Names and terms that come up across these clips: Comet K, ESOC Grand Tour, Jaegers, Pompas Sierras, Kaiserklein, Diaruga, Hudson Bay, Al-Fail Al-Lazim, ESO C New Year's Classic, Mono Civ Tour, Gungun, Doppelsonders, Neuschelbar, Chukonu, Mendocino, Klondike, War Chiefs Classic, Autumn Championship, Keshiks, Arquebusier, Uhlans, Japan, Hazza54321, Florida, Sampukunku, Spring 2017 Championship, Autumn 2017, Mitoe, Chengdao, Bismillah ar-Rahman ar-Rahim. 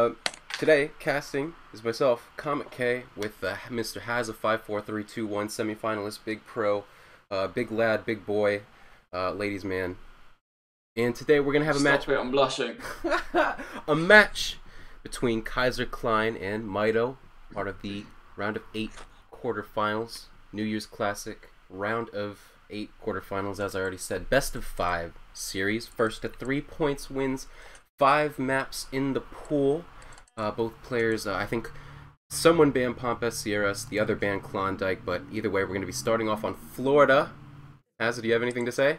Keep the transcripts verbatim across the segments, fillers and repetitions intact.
Uh, today, casting is myself, Comet K, with uh, Mister Hazza five four three two one, semifinalist, big pro, uh, big lad, big boy, uh, ladies man. And today we're going to have Stop a match. It, I'm blushing. A match between Kaiserklein and Mitoe, part of the round of eight quarterfinals, New Year's Classic, round of eight quarterfinals, as I already said, best of five series, first to three points wins, five maps in the pool. Uh, both players, uh, I think someone banned Pompas Sierras, the other banned Klondike, but either way, we're going to be starting off on Florida. Hazza, do you have anything to say?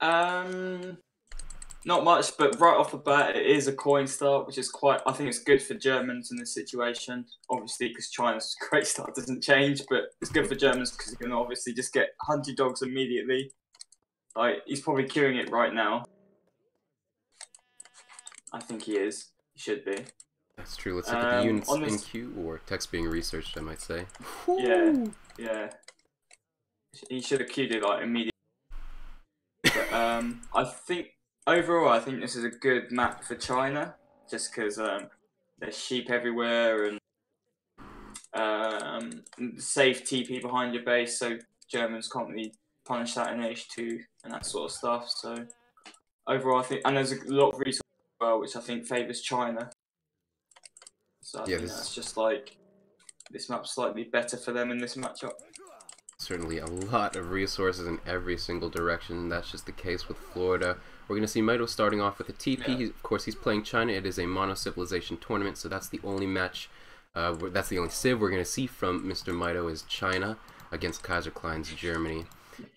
Um, not much, but right off the bat, it is a coin start, which is quite, I think it's good for Germans in this situation, obviously, because China's great start doesn't change, but it's good for Germans because you can obviously just get hunted dogs immediately. Like, he's probably queuing it right now. I think he is. He should be. That's true. Let's look um, at the units this... in queue, or text being researched, I might say. Yeah, yeah. He should have queued it like immediately. But, um, I think overall, I think this is a good map for China, just because um, there's sheep everywhere and um, safe T P behind your base, so Germans can't really punish that in H two and that sort of stuff. So overall, I think, and there's a lot of resources. Well, which I think favours China. So I yeah, think this... that's just like, this map's slightly better for them in this matchup. Certainly a lot of resources in every single direction. That's just the case with Florida. We're going to see Mitoe starting off with a T P. Yeah. He's, of course, he's playing China. It is a mono-civilization tournament, so that's the only match, uh, where, that's the only civ we're going to see from Mister Mitoe is China against Kaiserklein's Germany.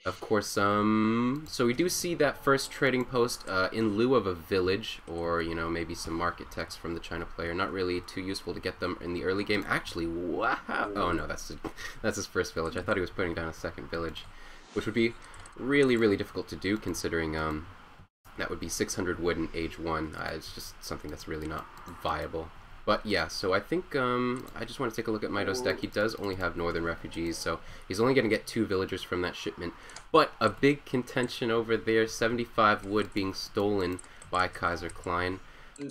Of course, um, so we do see that first trading post uh, in lieu of a village, or, you know, maybe some market text from the China player. Not really too useful to get them in the early game. Actually, wow! Oh no, that's, that's his first village. I thought he was putting down a second village, which would be really, really difficult to do, considering um, that would be six hundred wood in age one. Uh, it's just something that's really not viable. But yeah, so I think um, I just want to take a look at Mitoe's deck. He does only have northern refugees, so he's only going to get two villagers from that shipment. But a big contention over there, seventy-five wood being stolen by Kaiserklein.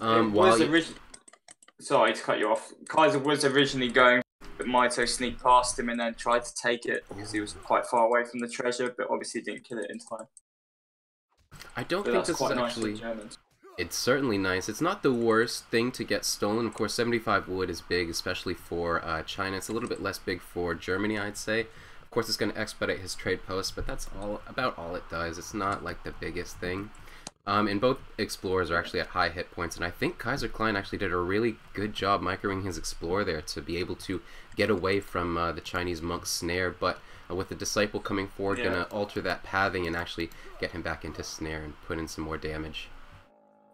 Um, while he... Sorry to cut you off. Kaiser was originally going, but Mitoe sneaked past him and then tried to take it because he was quite far away from the treasure, but obviously didn't kill it in time. I don't but think this quite is nice actually... It's certainly nice. It's not the worst thing to get stolen. Of course, seventy-five wood is big, especially for uh, China. It's a little bit less big for Germany, I'd say. Of course, it's going to expedite his trade posts, but that's all about all it does. It's not like the biggest thing. Um, and both explorers are actually at high hit points, and I think Kaiserklein actually did a really good job microing his explorer there to be able to get away from uh, the Chinese monk's snare, but uh, with the disciple coming forward, yeah. Going to alter that pathing and actually get him back into snare and put in some more damage.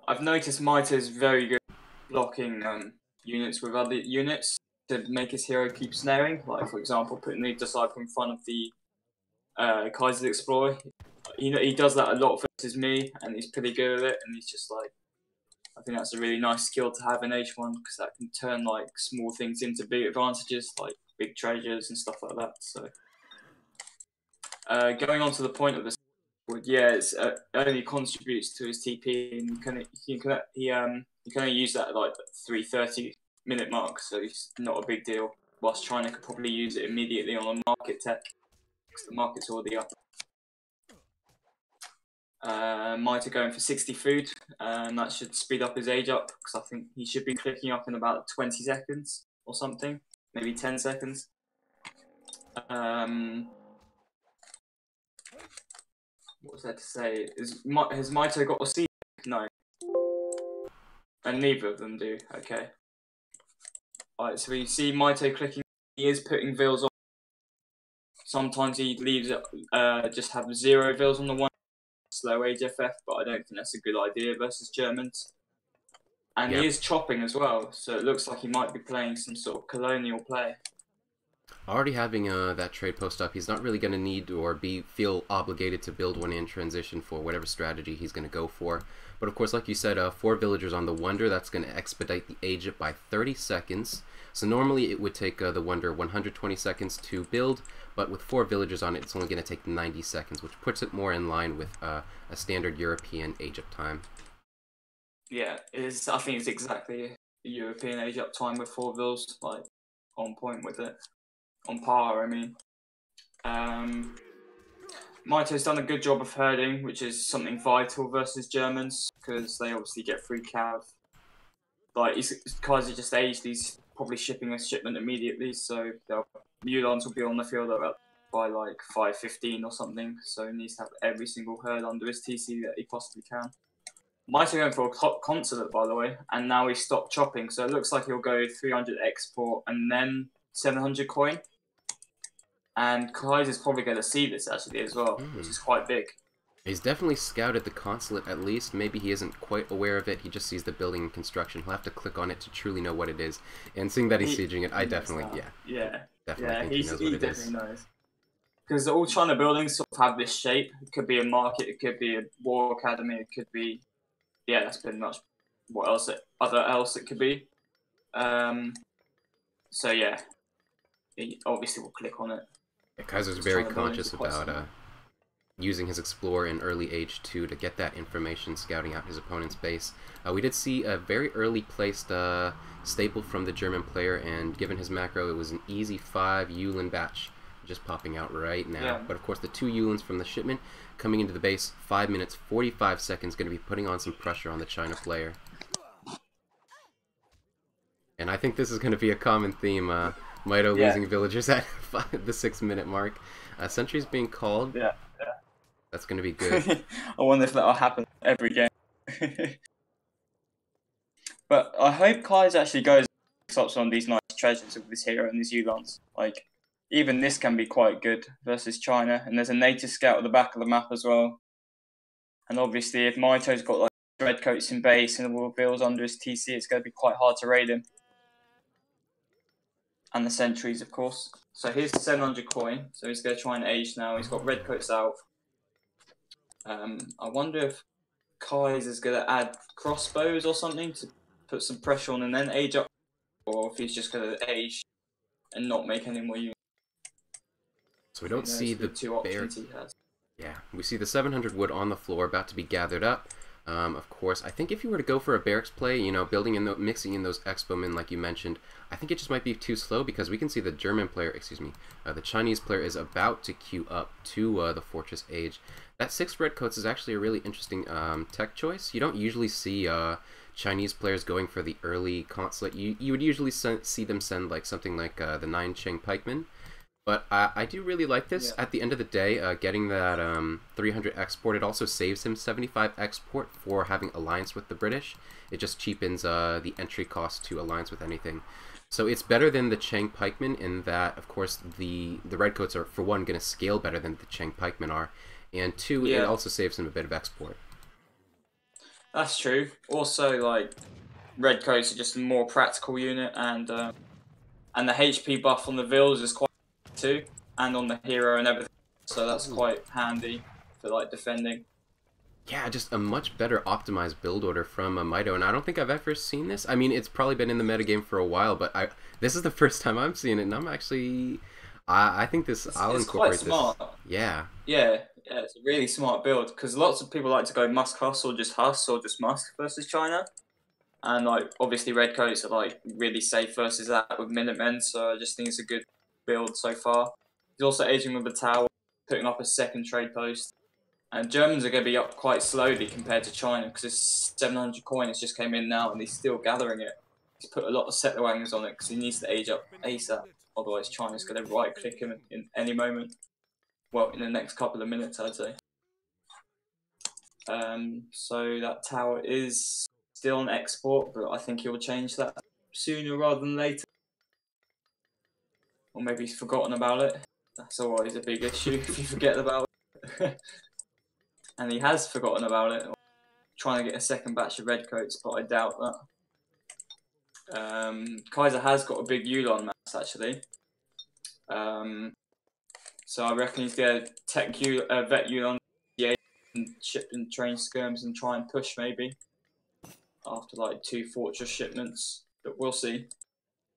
I've noticed Mitoe's very good blocking um, units with other units to make his hero keep snaring. Like, for example, putting the disciple in front of the uh, Kaiser's Explorer. You know, he does that a lot versus me, and he's pretty good at it. And he's just like, I think that's a really nice skill to have in H one because that can turn like small things into big advantages, like big treasures and stuff like that. So, uh, going on to the point of this. Yeah, it's, uh, it only contributes to his T P, and can he can he um he can only use that at like three thirty minute mark, so it's not a big deal. Whilst China could probably use it immediately on a market tech, because the market's already up. Uh, Mitoe going for sixty food, and that should speed up his age up because I think he should be clicking up in about twenty seconds or something, maybe ten seconds. Um. What was there to say? Is, has Mitoe got a C? No. And neither of them do. Okay. Alright, so we see Mitoe clicking. He is putting vills on. Sometimes he leaves it, uh, just have zero vills on the one. Slow age F F, but I don't think that's a good idea versus Germans. And yep. He is chopping as well, so it looks like he might be playing some sort of colonial play. Already having uh, that trade post up, he's not really going to need or be feel obligated to build one in transition for whatever strategy he's going to go for. But of course, like you said, uh, four villagers on the wonder, that's going to expedite the age up by thirty seconds. So normally it would take uh, the wonder one hundred twenty seconds to build, but with four villagers on it, it's only going to take ninety seconds, which puts it more in line with uh, a standard European age up time. yeah, it's, I think it's exactly the European age up time with four wheels, like on point with it, on par. I mean, um, Mitoe's done a good job of herding, which is something vital versus Germans because they obviously get free cav. Like Kaiser just aged, he's probably shipping a shipment immediately, so Mulans will be on the field at by like five fifteen or something, so he needs to have every single herd under his T C that he possibly can. Mitoe going for a consulate, by the way, and now he's stopped chopping, so it looks like he'll go three hundred export and then seven hundred coin. And Kaiser's probably going to see this actually as well, mm. which is quite big. He's definitely scouted the consulate at least. Maybe he isn't quite aware of it, he just sees the building and construction. He'll have to click on it to truly know what it is. And seeing that he's he, sieging it, I definitely, yeah. Yeah, definitely yeah, think he knows he what it definitely is. Knows. Because all China buildings sort of have this shape. It could be a market, it could be a war academy, it could be... Yeah, that's pretty much what else it, other else it could be. Um, so yeah, he obviously will click on it. Yeah, Kaiser's Just very conscious about... Uh, using his Explorer in early age two to get that information, scouting out his opponent's base. Uh, we did see a very early placed uh, staple from the German player, and given his macro, it was an easy five Yulin batch just popping out right now. Yeah. But of course, the two Yulins from the shipment coming into the base, five minutes, forty-five seconds, going to be putting on some pressure on the China player. And I think this is going to be a common theme. Uh, Mitoe yeah. losing villagers at five, the six minute mark. Uh, sentries being called. Yeah. That's going to be good. I wonder if that'll happen every game. But I hope Kaiser actually goes and stops on these nice treasures of this hero and these Ulans. Like, even this can be quite good versus China. And there's a native scout at the back of the map as well. And obviously, if Mitoe's got, like, Dreadcoats in base and the War Bills under his T C, it's going to be quite hard to raid him. And the sentries, of course. So here's the seven hundred coin. So he's going to try and age now. He's got Redcoats out. Um, I wonder if Kaiser is going to add crossbows or something to put some pressure on and then age up, or if he's just going to age and not make any more units. So we don't see the, the two options he has. Yeah, we see the seven hundred wood on the floor about to be gathered up. Um, of course, I think if you were to go for a barracks play, you know, building in the, mixing in those expo men like you mentioned, I think it just might be too slow because we can see the German player, excuse me, uh, the Chinese player is about to queue up to uh, the Fortress Age. That six redcoats is actually a really interesting um, tech choice. You don't usually see uh, Chinese players going for the early consulate. You you would usually send, see them send like something like uh, the nine Cheng pikemen. But I, I do really like this. Yeah. At the end of the day, uh, getting that um, three hundred export, it also saves him seventy-five export for having alliance with the British. It just cheapens uh, the entry cost to alliance with anything. So it's better than the Cheng pikemen in that, of course, the, the Redcoats are, for one, going to scale better than the Cheng pikemen are. And two, yeah. it also saves him a bit of export. That's true. Also, like, Redcoats are just a more practical unit, and, uh, and the H P buff on the Vils is quite... too, and on the hero and everything, so that's quite handy for like defending. Yeah, just a much better optimized build order from uh, Mitoe, and I don't think I've ever seen this. I mean, it's probably been in the metagame for a while, but I this is the first time I'm seeing it, and I'm actually, I, I think this, it's, I'll it's incorporate quite smart. This. Yeah. Yeah, yeah, it's a really smart build, because lots of people like to go Musk Huss or just Huss or just Musk versus China, and like obviously Redcoats are like really safe versus that with Minutemen, so I just think it's a good build so far. He's also aging with the tower, putting up a second trade post. And Germans are going to be up quite slowly compared to China because this seven hundred coin has just came in now and he's still gathering it. He's put a lot of settler wagons on it because he needs to age up ASAP. Otherwise, China's going to right click him in any moment. Well, in the next couple of minutes, I'd say. Um, so that tower is still on export, but I think he'll change that sooner rather than later. Or maybe he's forgotten about it. That's always a big issue if you forget about it. And he has forgotten about it. Trying to get a second batch of redcoats, but I doubt that. Um, Kaiser has got a big Yulon mass, actually. Um, so I reckon he's going to tech U uh, vet Yulon and ship and train skirms and try and push, maybe. After like two fortress shipments, but we'll see.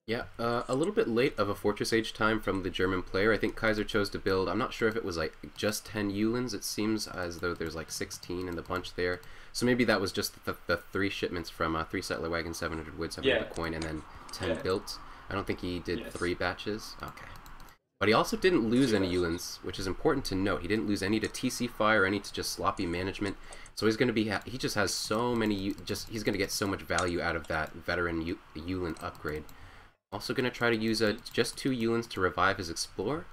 Yeah, uh, a little bit late of a Fortress Age time from the German player. I think Kaiser chose to build, I'm not sure if it was like just ten Uhlans, it seems as though there's like sixteen in the bunch there. So maybe that was just the, the three shipments from uh, three Settler Wagon, seven hundred Wood, seven hundred yeah. Coin, and then ten yeah. built. I don't think he did yes. three batches. Okay. But he also didn't lose any Uhlans, which is important to note. He didn't lose any to T C fire, any to just sloppy management. So he's going to be, ha he just has so many, just he's going to get so much value out of that veteran Uhlan upgrade. Also going to try to use uh, just two Uhlans to revive his Explorer.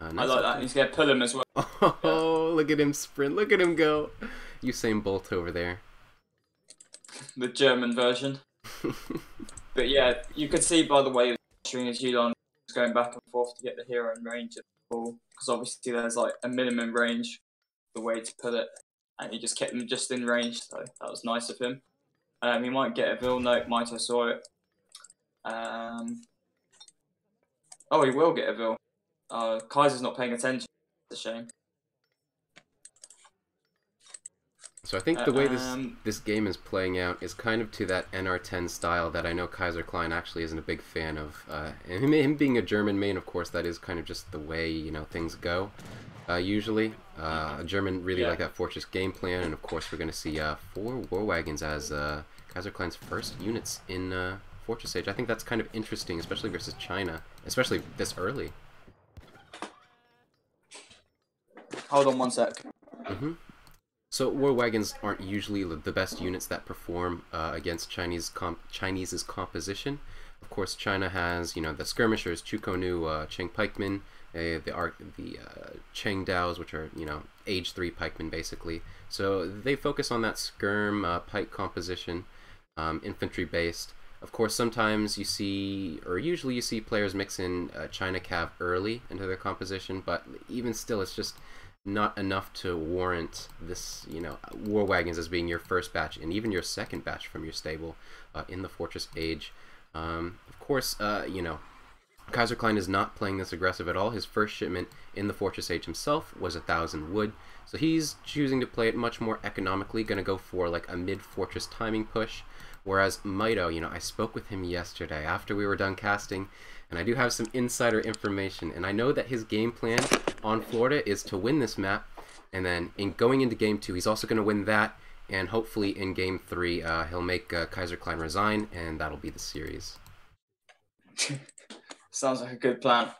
Uh, I like that. He's going to pull him as well. Oh, yeah. Look at him sprint. Look at him go. Usain Bolt over there. The German version. But yeah, you could see by the way of capturing his Uhlans going back and forth to get the hero in range at the ball. Because obviously there's like a minimum range, the way to put it. And he just kept them just in range, so that was nice of him. Um, he might get a Vil note, Mitoe saw it. Um, oh, he will get a Vil. Uh, Kaiser's not paying attention. It's a shame. So I think the way this um, this game is playing out is kind of to that N R ten style that I know Kaiserklein actually isn't a big fan of. Uh, and him, him being a German main, of course, that is kind of just the way, you know, things go. Uh, usually, uh, a German really yeah. like that Fortress game plan, and of course we're going to see uh, four War Wagons as uh, Kaiserklein's first units in uh, Fortress Age. I think that's kind of interesting, especially versus China, especially this early. Hold on one sec. Mm-hmm. So War Wagons aren't usually the best units that perform uh, against Chinese comp Chinese's composition. Of course, China has, you know, the skirmishers, Chukonu, uh, Cheng Pikemen, uh, the Ar the uh, Cheng Daos, which are, you know, age three pikemen basically. So they focus on that skirm uh, pike composition, um, infantry based. Of course, sometimes you see, or usually you see players mix in uh, China Cav early into their composition, but even still, it's just not enough to warrant this, you know, War Wagons as being your first batch and even your second batch from your stable uh, in the Fortress Age. Um, of course, uh, you know, Kaiserklein is not playing this aggressive at all. His first shipment in the Fortress Age himself was a thousand wood, so he's choosing to play it much more economically, going to go for like a mid-fortress timing push. Whereas Mitoe, you know, I spoke with him yesterday after we were done casting, and I do have some insider information, and I know that his game plan on Florida is to win this map, and then in going into game two, he's also going to win that, and hopefully in game three, uh, he'll make uh, Kaiserklein resign, and that'll be the series. Sounds like a good plan.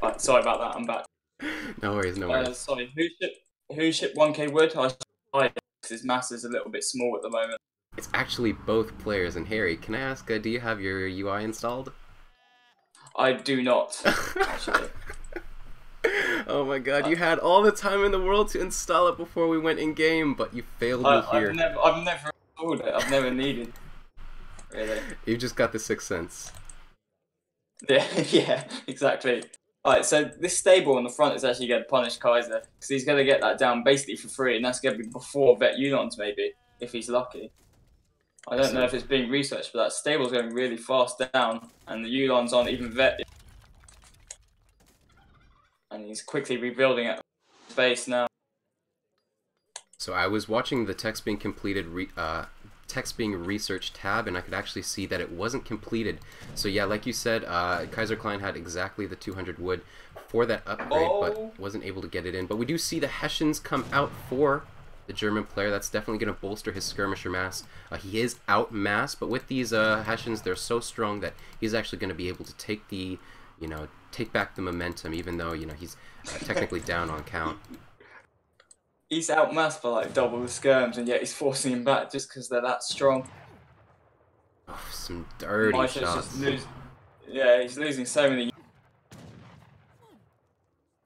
uh, sorry about that, I'm back. No worries, no worries. Uh, sorry, who shipped, who shipped one K wood? I tried it, because his mass is a little bit small at the moment. It's actually both players. And Harry, can I ask, uh, do you have your U I installed? I do not, actually. Oh my god, uh, you had all the time in the world to install it before we went in-game, but you failed I, me I've here. Never, I've never installed it, I've never needed it, really. You've just got the sixth sense. Yeah, yeah, exactly. Alright, so this stable on the front is actually going to punish Kaiser, because he's going to get that down basically for free, and that's going to be before Vet Uhlans, maybe, if he's lucky. I don't know if it's being researched, but that stable's going really fast down, and the Uhlans aren't even vetted. And he's quickly rebuilding at base now. So I was watching the text being completed, re uh, text being researched tab, and I could actually see that it wasn't completed. So yeah, like you said, uh, Kaiserklein had exactly the two hundred wood for that upgrade, oh. but wasn't able to get it in. But we do see the Hessians come out for the German player. That's definitely going to bolster his skirmisher mass. Uh, he is out mass, but with these uh, Hessians, they're so strong that he's actually going to be able to take the, you know, take back the momentum, even though, you know, he's uh, technically down on count. He's out mass by like double the skirms, and yet he's forcing him back just because they're that strong. Oh, some dirty Mito's shots. Just yeah, he's losing so many.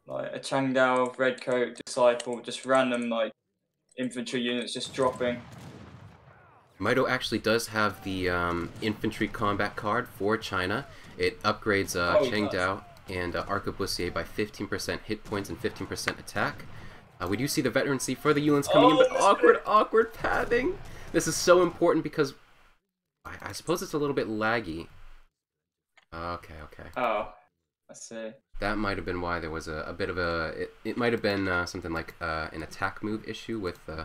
Like a Changdao, Redcoat, Disciple, just random like infantry units just dropping. Mitoe actually does have the um, infantry combat card for China. It upgrades uh, oh, Cheng Dao and uh, Arquebusier by fifteen percent hit points and fifteen percent attack. Uh, we do see the veterancy for the Uhlans coming oh, in, but awkward, good. awkward padding. This is so important because I, I suppose it's a little bit laggy. Okay, okay. Oh, I see. That might have been why there was a, a bit of a... It, it might have been uh, something like uh, an attack move issue with uh,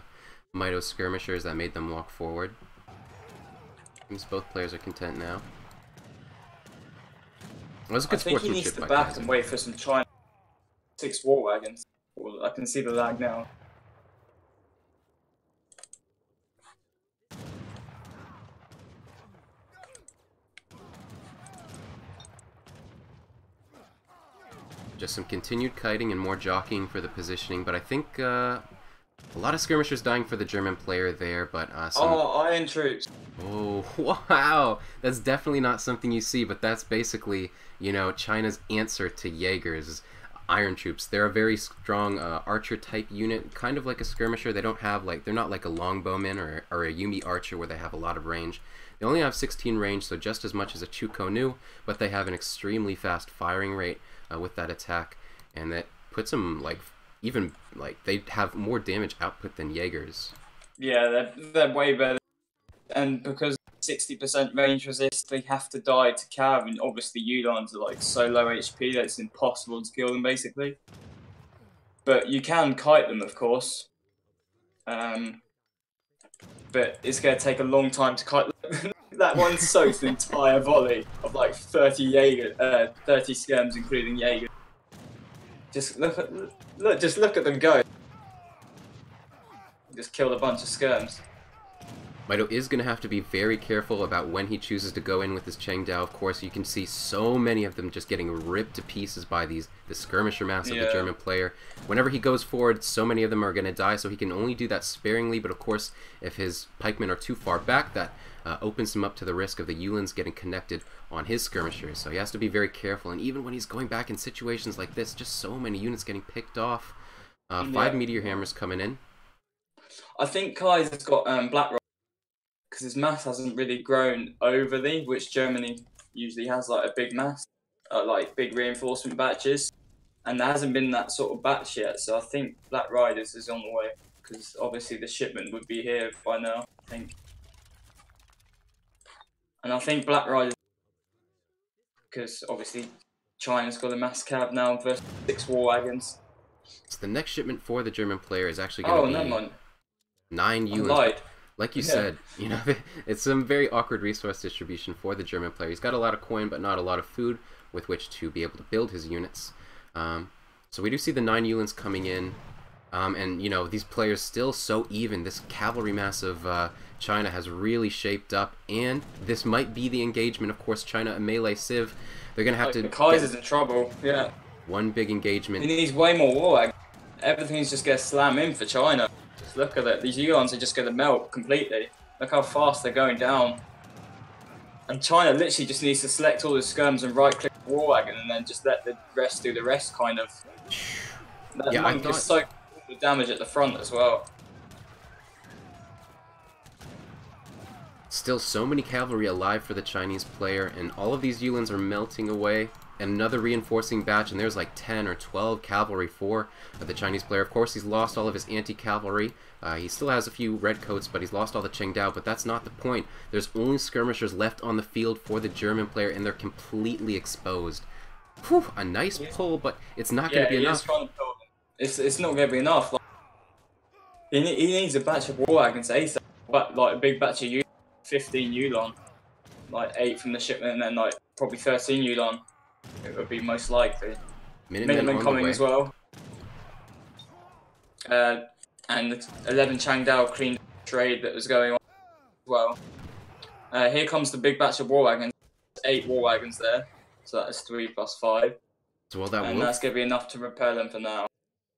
Mito's skirmishers that made them walk forward. At least both players are content now. That's a good I think he needs to back, back and wait for some China six war wagons. Well, I can see the lag now. Just some continued kiting and more jockeying for the positioning, but I think uh, a lot of skirmishers dying for the German player there, but... Uh, some... Oh, iron troops! Oh, wow! That's definitely not something you see, but that's basically, you know, China's answer to Jaegers. Iron troops. They're a very strong uh, archer type unit, kind of like a skirmisher. They don't have like, they're not like a longbowman or, or a Yumi archer where they have a lot of range. They only have sixteen range, so just as much as a Chukonu, but they have an extremely fast firing rate uh, with that attack, and that puts them like, even like, they have more damage output than Jaegers. Yeah, they're, they're way better. And because sixty percent range resist, they have to die to cav, and obviously Uhlans are like so low H P that it's impossible to kill them basically. But you can kite them, of course. Um, but it's going to take a long time to kite them. That one soaked an entire volley of like thirty Jaeger, uh, thirty skirms including Jaeger. Just look at look, just look at them go. Just killed a bunch of skirms. Mitoe is going to have to be very careful about when he chooses to go in with his Chengdao. Of course, you can see so many of them just getting ripped to pieces by these the skirmisher mass of yeah. the German player. Whenever he goes forward, so many of them are going to die, so he can only do that sparingly. But of course, if his pikemen are too far back, that uh, opens him up to the risk of the Uhlans getting connected on his skirmishers. So he has to be very careful. And even when he's going back in situations like this, just so many units getting picked off. Uh, yeah. Five Meteor Hammers coming in. I think Kai's got um, Black Rock, because his mass hasn't really grown overly, which Germany usually has like a big mass, uh, like big reinforcement batches, and there hasn't been that sort of batch yet, so I think Black Riders is on the way, because obviously the shipment would be here by now, I think. And I think Black Riders, because obviously China's got a mass cab now versus six war wagons. So the next shipment for the German player is actually going to oh, be no, nine units. Like you yeah. said, you know, it's some very awkward resource distribution for the German player. He's got a lot of coin, but not a lot of food with which to be able to build his units. Um, so we do see the nine Uhlans coming in, um, and, you know, these players still so even. This cavalry mass of uh, China has really shaped up, and this might be the engagement. Of course, China, a melee civ, they're going to have like to... The Kaiser's in trouble, yeah. One big engagement. He needs way more war. Everything's just going to slam in for China. Look at it, these Uhlans are just going to melt completely. Look how fast they're going down. And China literally just needs to select all the skirms and right click the war wagon and then just let the rest do the rest, kind of. That yeah, I thought... so the damage at the front as well. Still so many cavalry alive for the Chinese player, and all of these Uhlans are melting away. Another reinforcing batch, and there's like ten or twelve cavalry for the Chinese player. Of course, he's lost all of his anti-cavalry. Uh, he still has a few redcoats, but he's lost all the Chengdao, but that's not the point. There's only skirmishers left on the field for the German player, and they're completely exposed. Whew, a nice pull, but it's not yeah, going to be enough. It's, it's not going to be enough. Like, he, he needs a batch of war wagons ASAP, but like a big batch of Uhlans, fifteen Uhlans, like eight from the shipment, and then like probably thirteen Uhlans. It would be most likely. Minutemen coming as well. Uh, and the eleven Changdao cleaned trade that was going on as well. Uh, here comes the big batch of war wagons. Eight war wagons there. So that is three plus five. So well, that and will... that's going to be enough to repel them for now.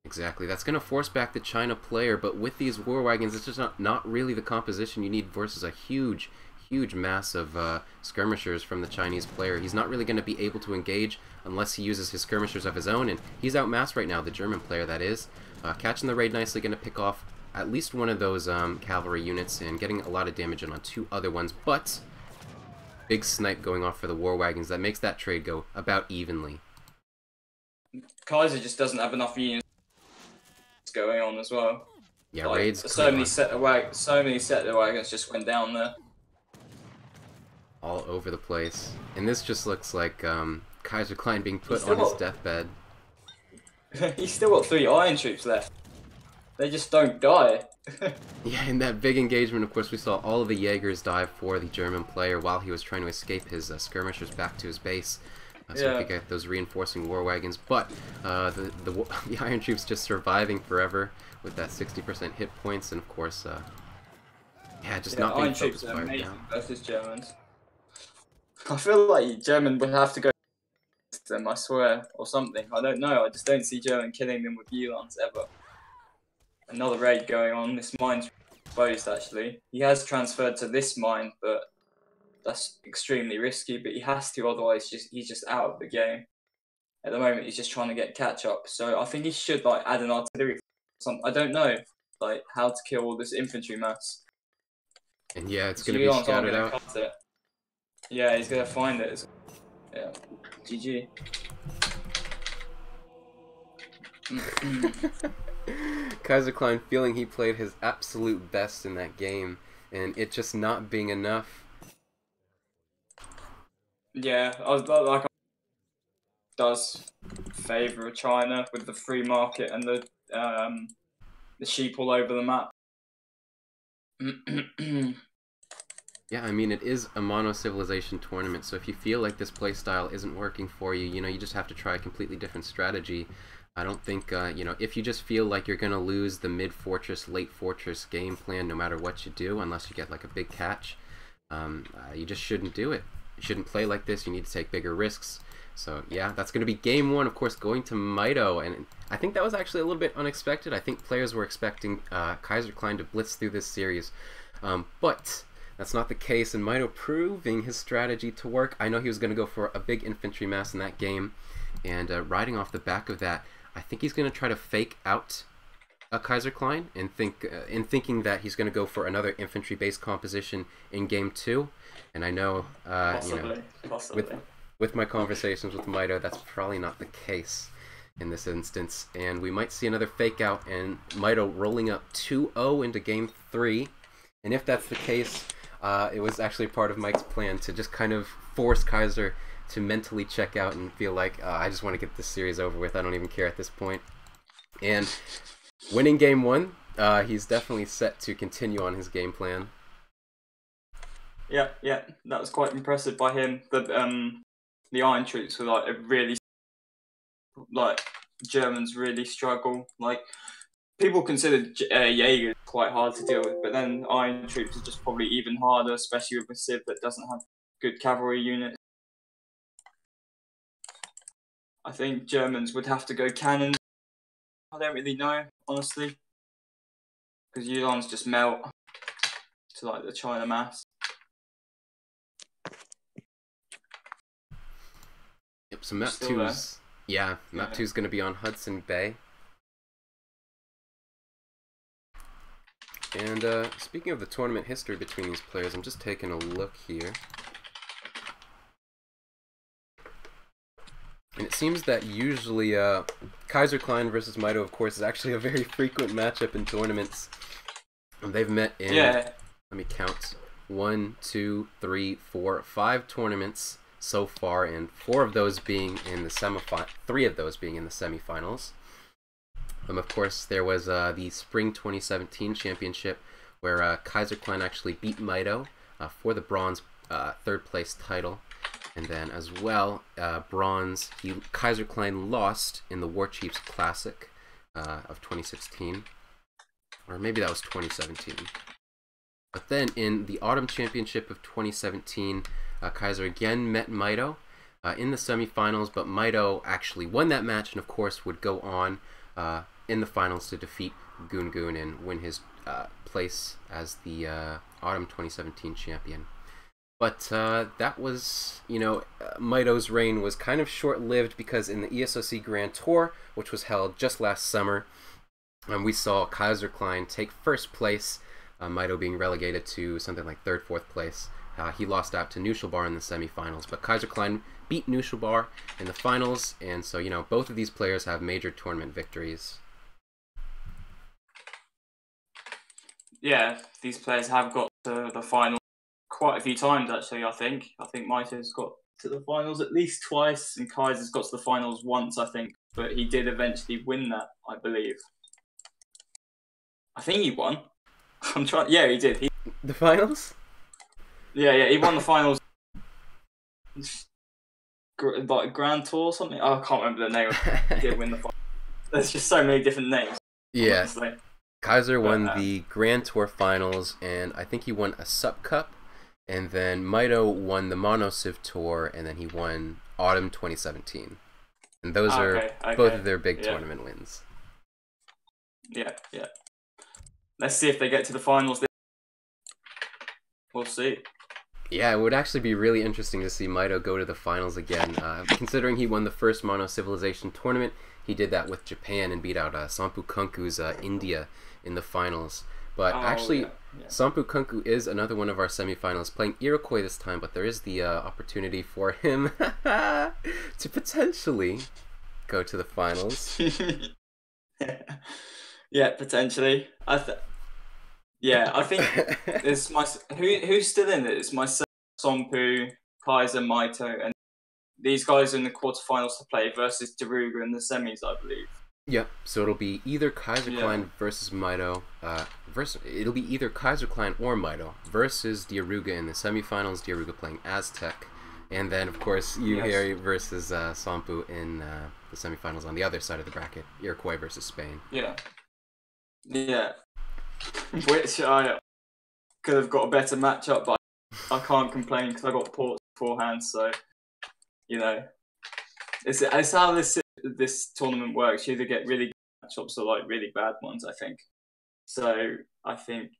Exactly. That's going to force back the China player, but with these war wagons, it's just not, not really the composition you need versus a huge... huge mass of uh, skirmishers from the Chinese player. He's not really going to be able to engage unless he uses his skirmishers of his own, and he's outmassed right now, the German player, that is. Uh, catching the raid nicely, going to pick off at least one of those um, cavalry units and getting a lot of damage in on two other ones, but big snipe going off for the war wagons. That makes that trade go about evenly. Kaiser just doesn't have enough units going on as well. Yeah, like, raids. So many, set wag so many set of wagons just went down there. All over the place, and this just looks like um, Kaiserklein being put on his deathbed. He's still got three iron troops left. They just don't die. Yeah, in that big engagement, of course, we saw all of the Jaegers die for the German player while he was trying to escape his uh, skirmishers back to his base. uh, so yeah. we could get those reinforcing war wagons. But uh, the, the the Iron Troops just surviving forever with that sixty percent hit points, and of course, uh, yeah, just yeah, not being focused fired down. Iron Troops are amazing versus Germans. I feel like German would have to go against them, I swear, or something. I don't know. I just don't see German killing them with Uhlans ever. Another raid going on. This mine's exposed, actually. He has transferred to this mine, but that's extremely risky. But he has to, otherwise just he's just out of the game. At the moment, he's just trying to get catch up. So I think he should like add an artillery. Or something. I don't know, like how to kill all this infantry mass. And yeah, it's gonna be shouted out. Yeah, he's gonna find it. It's... Yeah, G G. Kaiserklein feeling he played his absolute best in that game, and it just not being enough. Yeah, I was like, does favor China with the free market and the um the sheep all over the map. Yeah, I mean, it is a mono civilization tournament, so if you feel like this playstyle isn't working for you, you know, you just have to try a completely different strategy. I don't think, uh, you know, if you just feel like you're going to lose the mid-fortress, late-fortress game plan no matter what you do, unless you get, like, a big catch, um, uh, you just shouldn't do it. You shouldn't play like this. You need to take bigger risks. So, yeah, that's going to be game one, of course, going to Mitoe, and I think that was actually a little bit unexpected. I think players were expecting uh, Kaiserklein to blitz through this series, um, but... that's not the case, and Mitoe proving his strategy to work. I know he was going to go for a big infantry mass in that game, and uh, riding off the back of that, I think he's going to try to fake out a Kaiserklein and think, uh, in thinking that he's going to go for another infantry-based composition in game two. And I know, uh, possibly. You know, possibly. With, with my conversations with Mitoe, that's probably not the case in this instance. And we might see another fake out, and Mitoe rolling up two zero into game three. And if that's the case... Uh, it was actually part of Mike's plan to just kind of force Kaiser to mentally check out and feel like, uh, I just want to get this series over with, I don't even care at this point. And winning game one, uh, he's definitely set to continue on his game plan. Yeah, yeah, that was quite impressive by him. The, um, the Iron Troops were like, a really, like, Germans really struggle, like... People consider uh, Jaeger quite hard to deal with, but then Iron Troops are just probably even harder, especially with a Civ that doesn't have good cavalry units. I think Germans would have to go cannons. I don't really know, honestly, because Uhlans just melt to like the China mass. Yep. So map two's yeah, map yeah. two's going to be on Hudson Bay. And uh, speaking of the tournament history between these players, I'm just taking a look here. And it seems that usually uh, Kaiserklein versus Mitoe, of course, is actually a very frequent matchup in tournaments. And they've met in, yeah. let me count, one, two, three, four, five tournaments so far, and four of those being in the semifinals, three of those being in the semifinals. Um, of course, there was uh, the Spring twenty seventeen Championship, where uh, Kaiserklein actually beat Mitoe uh, for the bronze uh, third place title, and then as well uh, bronze he Kaiserklein lost in the War Chiefs Classic uh, of twenty sixteen, or maybe that was twenty seventeen. But then in the Autumn Championship of twenty seventeen, uh, Kaiser again met Mitoe uh, in the semifinals, but Mitoe actually won that match, and of course would go on. Uh, in the finals to defeat Gungun and win his uh, place as the uh, Autumn twenty seventeen champion. But uh, that was, you know, uh, Mitoe's reign was kind of short-lived because in the E S O C Grand Tour, which was held just last summer, um, we saw Kaiserklein take first place, uh, Mitoe being relegated to something like third, fourth place. Uh, he lost out to Neuschelbar in the semifinals, but Kaiserklein beat Neuschelbar in the finals, and so, you know, both of these players have major tournament victories. Yeah, these players have got to the finals quite a few times, actually, I think. I think Mitoe's got to the finals at least twice, and Kaiser's got to the finals once, I think, but he did eventually win that, I believe. I think he won. I'm trying... Yeah, he did. He... The finals? Yeah, yeah, he won the finals. like Grand Tour or something. Oh, I can't remember the name. He did win the final. There's just so many different names. Yeah. Honestly. Kaiser won but, uh, the Grand Tour finals, and I think he won a Sup Cup, and then Mitoe won the Mono Civ Tour, and then he won Autumn twenty seventeen. And those oh, okay, are okay. both of their big yeah. tournament wins. Yeah, yeah. Let's see if they get to the finals. We'll see. Yeah, it would actually be really interesting to see Mitoe go to the finals again. Uh, considering he won the first Mono Civilization tournament, he did that with Japan and beat out uh, Sampukunku's uh, India in the finals. But oh, actually, yeah, yeah. Sampukunku is another one of our semifinals, playing Iroquois this time, but there is the uh, opportunity for him to potentially go to the finals. yeah. yeah, potentially. I th Yeah, I think it's my who who's still in it. It's myself, Sampu, Kaiser, Mitoe, and these guys are in the quarterfinals to play versus Diaruga in the semis, I believe. Yeah, so it'll be either Kaiserklein yeah. versus Mitoe, uh, versus it'll be either Kaiserklein or Mitoe versus Diaruga in the semifinals. Diaruga playing Aztec, and then of course Yuheri yes. versus uh, Sampu in uh, the semifinals on the other side of the bracket. Iroquois versus Spain. Yeah. Yeah. Which I could have got a better matchup, but I can't complain because I got ports beforehand. So, you know, it's it's how this this tournament works. You either get really good matchups or like really bad ones, I think. So I think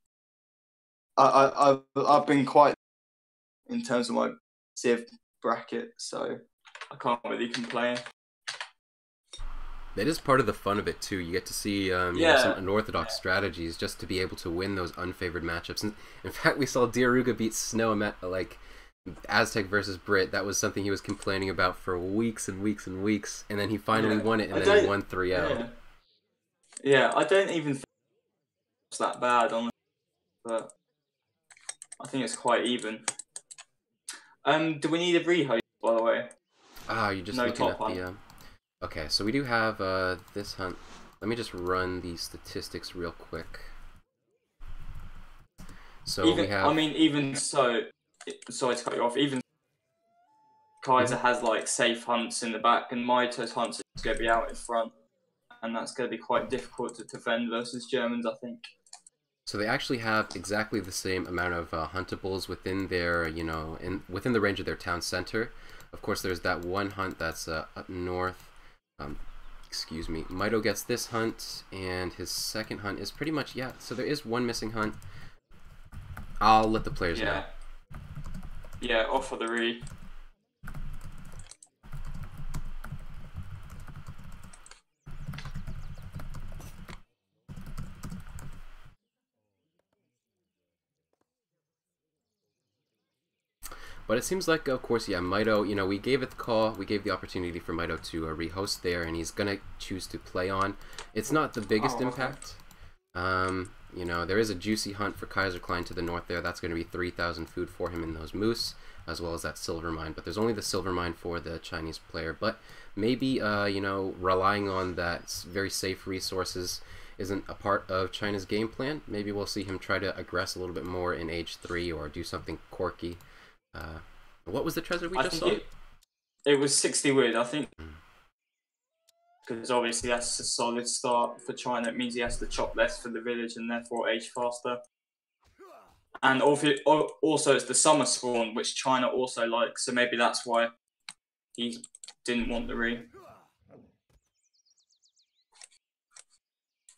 I I I've, I've been quite in terms of my Civ bracket, so I can't really complain. That is part of the fun of it too. You get to see um, yeah. you know, some unorthodox yeah. strategies just to be able to win those unfavored matchups. And in fact, we saw Diaruga beat Snow and like Aztec versus Brit. That was something he was complaining about for weeks and weeks and weeks, and then he finally yeah. won it, and I then he won three yeah. out. Yeah, I don't even think it's that bad, honestly, but I think it's quite even. Um, do we need a rehost, by the way? Ah, you're just no looking at the. Um... Okay, so we do have uh, this hunt. Let me just run the statistics real quick. So even, we have. I mean, even so, sorry to cut you off. Even Kaiser mm-hmm. has like safe hunts in the back, and Mito's hunts is going to be out in front, and that's going to be quite difficult to defend versus Germans, I think. So they actually have exactly the same amount of uh, huntables within their, you know, in within the range of their town center. Of course, there's that one hunt that's uh, up north. Um, excuse me, Mitoe gets this hunt, and his second hunt is pretty much, yeah, so there is one missing hunt. I'll let the players yeah. know. Yeah, off for the re. But it seems like, of course, yeah, Mitoe, you know, we gave it the call. We gave the opportunity for Mitoe to uh, rehost there, and he's going to choose to play on. It's not the biggest oh, impact. Okay. Um, you know, there is a juicy hunt for Kaiserklein to the north there. That's going to be three thousand food for him in those moose, as well as that silver mine. But there's only the silver mine for the Chinese player. But maybe, uh, you know, relying on that very safe resources isn't a part of China's game plan. Maybe we'll see him try to aggress a little bit more in H three or do something quirky. Uh, what was the treasure we I just saw? It, it was sixty wood, I think. Because mm. obviously that's a solid start for China. It means he has to chop less for the village and therefore age faster. And also it's the summer spawn, which China also likes. So maybe that's why he didn't want the re.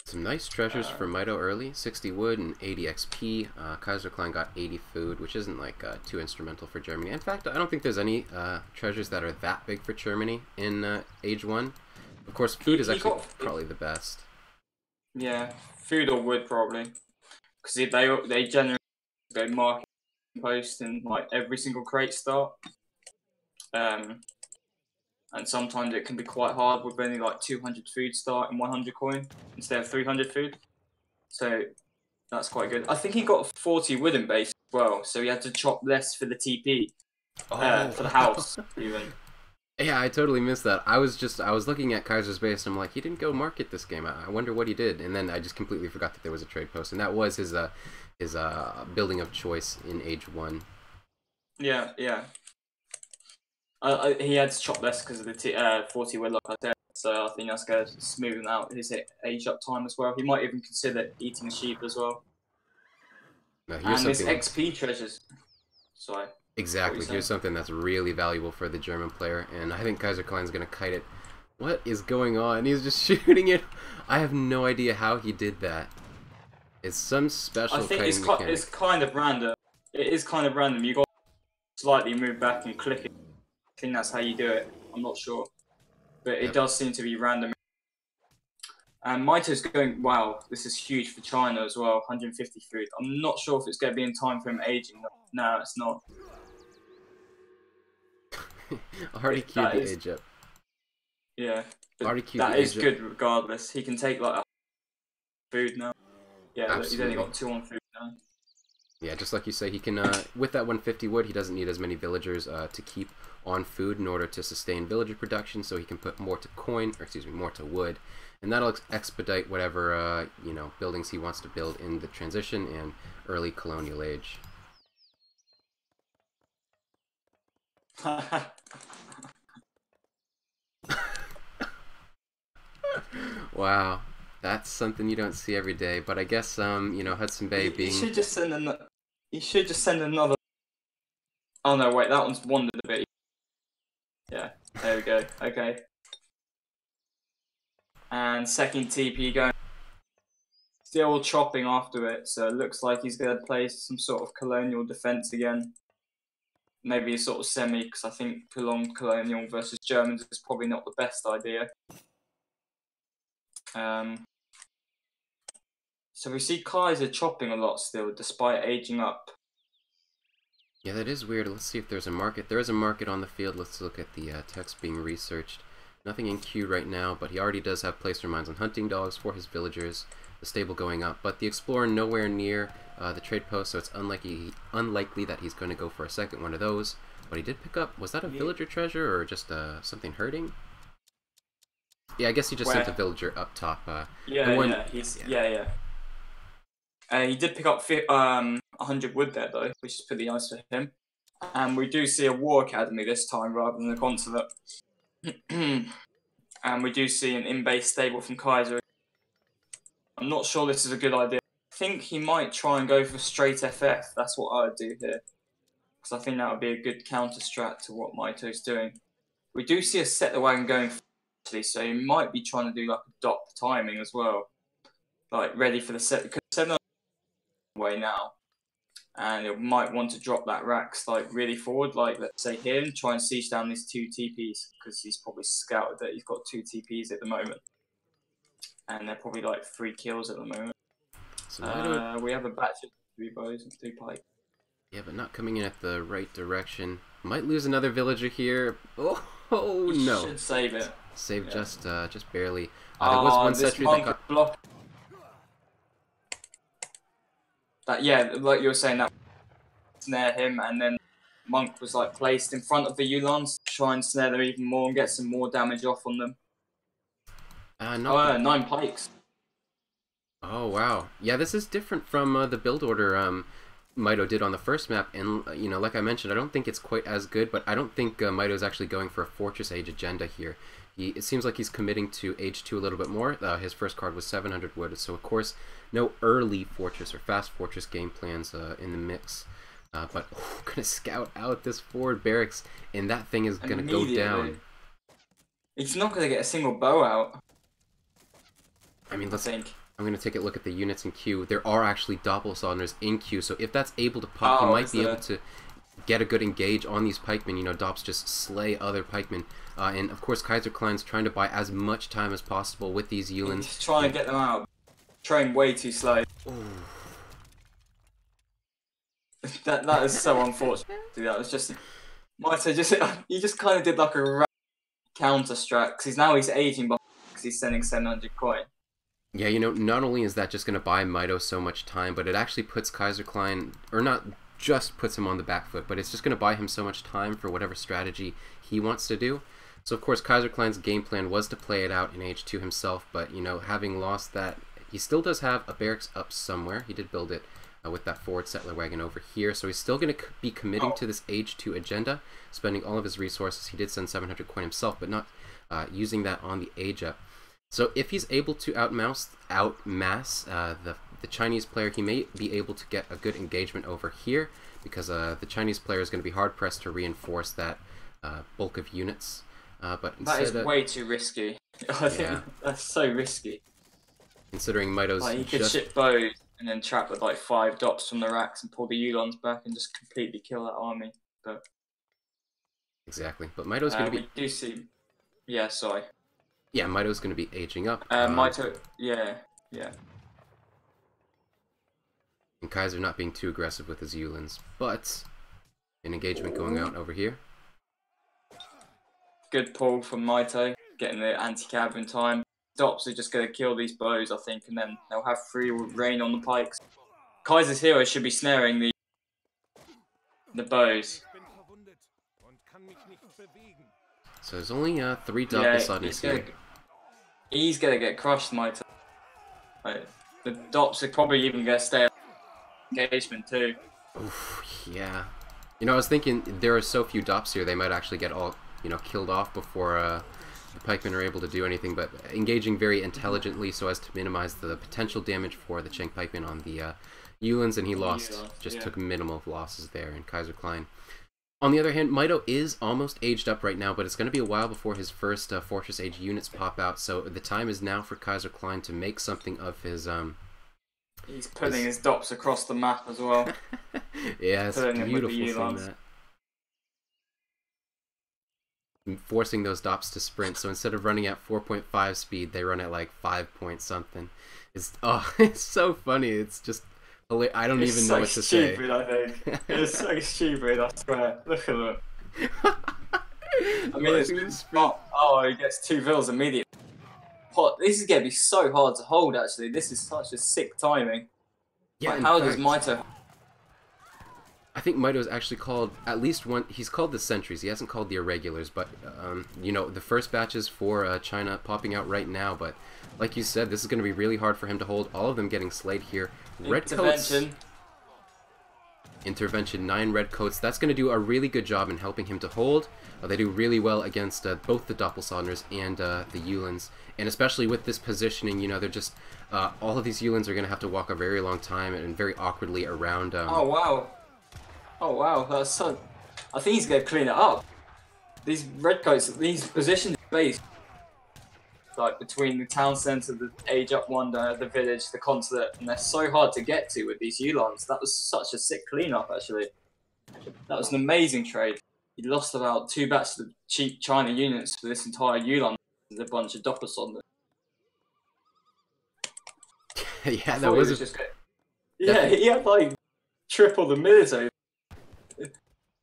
Some nice treasures uh, for Mitoe early, sixty wood and eighty X P. Uh, Kaiserklein got eighty food, which isn't like uh, too instrumental for Germany. In fact, I don't think there's any uh, treasures that are that big for Germany in uh, age one. Of course, food is actually got, probably the best. Yeah, food or wood probably, because they they generally go market post in like every single crate start, um, and sometimes it can be quite hard with only like two hundred food start and one hundred coin instead of three hundred food. So that's quite good. I think he got forty wooden base as well, so he had to chop less for the T P, oh. uh, for the house even. Yeah, I totally missed that. I was just, I was looking at Kaiser's base and I'm like, he didn't go market this game. I wonder what he did. And then I just completely forgot that there was a trade post. And that was his, uh, his uh, building of choice in age one. Yeah, yeah. Uh, he had to chop less because of the t uh, forty win, like I said. So I think that's going to smoothen out his age up time as well. He might even consider eating sheep as well. No, and something... his X P treasures. Sorry. Exactly. Here's something that's really valuable for the German player, and I think Kaiserklein's going to kite it. What is going on? He's just shooting it. I have no idea how he did that. It's some special. I think it's, it's kind of random. It is kind of random. You got to slightly move back and click it. I think that's how you do it. I'm not sure, but it yep. does seem to be random. And Mito's going. Wow, this is huge for China as well. one hundred fifty food. I'm not sure if it's going to be in time for him aging. No, it's not. Already queued the is... age up. Yeah, but that is good regardless. He can take like food now. Yeah, he's only got two on food now. Yeah, just like you say, he can, uh, with that one fifty wood, he doesn't need as many villagers uh, to keep on food in order to sustain villager production, so he can put more to coin, or excuse me, more to wood, and that'll ex expedite whatever, uh, you know, buildings he wants to build in the transition and early colonial age. Wow, that's something you don't see every day. But I guess, um, you know, Hudson Bay you, being. You should just send another. You should just send another. Oh no, wait, that one's wandered a bit. Yeah, there we go. Okay. And second T P going. Still chopping after it, so it looks like he's gonna play some sort of colonial defense again. Maybe a sort of semi, because I think prolonged colonial versus Germans is probably not the best idea. Um, so we see Kaiser chopping a lot still, despite aging up. Yeah, that is weird. Let's see if there's a market. There is a market on the field. Let's look at the uh, text being researched. Nothing in queue right now, but he already does have placer mines on hunting dogs for his villagers. The stable going up, but the explorer nowhere near uh, the trade post, so it's unlikely unlikely that he's going to go for a second one of those. But he did pick up. Was that a yeah. villager treasure or just uh, something hurting? Yeah, I guess he just Where? sent the villager up top. Uh, yeah, one... yeah, he's, yeah, yeah, yeah. Uh, he did pick up um, one hundred wood there, though, which is pretty nice for him. And we do see a war academy this time rather than the consulate. And we do see an in-base stable from Kaiser. I'm not sure this is a good idea. I think he might try and go for straight F F. That's what I would do here. Because I think that would be a good counter strat to what Mito's doing. We do see a set the wagon going for so you might be trying to do like a dot timing as well, like ready for the set because seven way now, and it might want to drop that racks like really forward, like let's say here, and try and siege down these two T Ps because he's probably scouted that he's got two T Ps at the moment, and they're probably like three kills at the moment. So uh, we have a batch of three bows and two pike. Yeah, but not coming in at the right direction. Might lose another villager here. Oh, oh no! You should save it. Save yeah. just, uh, just barely. Uh, there was uh, one sentry that got blocked. That yeah, like you were saying, that snare him, and then Monk was like placed in front of the Uhlans to try and snare them even more and get some more damage off on them. Uh, oh, uh, nine pikes. Oh wow, yeah, this is different from uh, the build order um, Mito did on the first map, and you know, like I mentioned, I don't think it's quite as good, but I don't think uh, Mito's actually going for a Fortress Age agenda here. He, it seems like he's committing to age two a little bit more. Uh, his first card was seven hundred wood, so of course, no early fortress or fast fortress game plans uh, in the mix. Uh, but oh, gonna scout out this forward barracks, and that thing is gonna go down. It's not gonna get a single bow out. I mean, let's think. I'm gonna take a look at the units in queue. There are actually Doppelsonders in queue, so if that's able to pop, oh, you might be there? able to get a good engage on these pikemen. You know, Dops just slay other pikemen. Uh, and of course, Kaiserklein's trying to buy as much time as possible with these Uhlans. He's trying to get them out. Train way too slow. that that is so unfortunate. That was just Mito. Just he just kind of did like a counter strat because he's now he's aging behind because he's sending seven hundred coin. Yeah, you know, not only is that just going to buy Mito so much time, but it actually puts Kaiserklein, or not. Just puts him on the back foot, but it's just going to buy him so much time for whatever strategy he wants to do. So of course Kaiserklein's game plan was to play it out in age two himself, but you know, having lost that, he still does have a barracks up somewhere. He did build it uh, with that forward settler wagon over here. So he's still going to be committing oh. to this H two agenda, spending all of his resources. He did send seven hundred coin himself, but not uh, using that on the age up. So if he's able to outmouse, outmass uh, the, the Chinese player, he may be able to get a good engagement over here, because uh, the Chinese player is going to be hard-pressed to reinforce that uh, bulk of units. Uh, but instead that is of, way too risky. I think yeah. that's so risky. Considering Mito's like, he could just... ship bows and then trap with like five dots from the racks and pull the Yulons back and just completely kill that army. But exactly. But Mito's uh, going to be... We do see... Yeah, sorry. Yeah, Mito's going to be aging up. Uh, um, Mito... Yeah, yeah. And Kaiser not being too aggressive with his Yulins, but an engagement Ooh. going out over here. Good pull from Mito, getting the anti-cab in time. Dops are just going to kill these bows, I think, and then they'll have free reign on the pikes. Kaiser's hero should be snaring the the bows. So there's only uh, three dots on his hero. He's going to get crushed, Mito. Right. The dops are probably even going to stay engagement too. Oof, yeah. You know, I was thinking there are so few dops here, they might actually get all, you know, killed off before uh, the pikemen are able to do anything, but engaging very intelligently so as to minimize the potential damage for the Cheng pikemen on the uh, Yulins, and he lost, yeah, just yeah. took minimal losses there in Kaiserklein. On the other hand, Mito is almost aged up right now, but it's going to be a while before his first uh, Fortress Age units pop out, so the time is now for Kaiserklein to make something of his... Um, He's putting his... his dops across the map as well. Yeah, it's beautiful from that. Forcing those dops to sprint, so instead of running at four point five speed, they run at like five point something. It's oh, it's so funny. It's just I don't it's even so know what to stupid, say. I think. It's so stupid. I swear. Look at them. I mean, it's spot. Oh, he gets two vills immediately. Pot. This is gonna be so hard to hold. Actually, this is such a sick timing. Yeah. Like, how fact, does Mito? I think Mito's actually called at least one. He's called the sentries. He hasn't called the irregulars, but um, you know, the first batches for uh, China popping out right now. But like you said, this is going to be really hard for him to hold. All of them getting slayed here. Red intervention. Coats. Intervention nine red coats. That's going to do a really good job in helping him to hold. Uh, they do really well against uh, both the Doppelsonders and uh, the Yulins, and especially with this positioning. You know, they're just uh, all of these Yulins are going to have to walk a very long time and very awkwardly around. Um, oh wow. Oh wow, that's so... I think he's gonna clean it up. These redcoats, these positions based like between the town centre, the age up wonder, the village, the consulate, and they're so hard to get to with these Yulons. That was such a sick cleanup actually. That was an amazing trade. He lost about two batches of cheap China units for this entire Yulon with a bunch of Doppels on them. Yeah, that was, was just good. Yeah, he had like triple the military.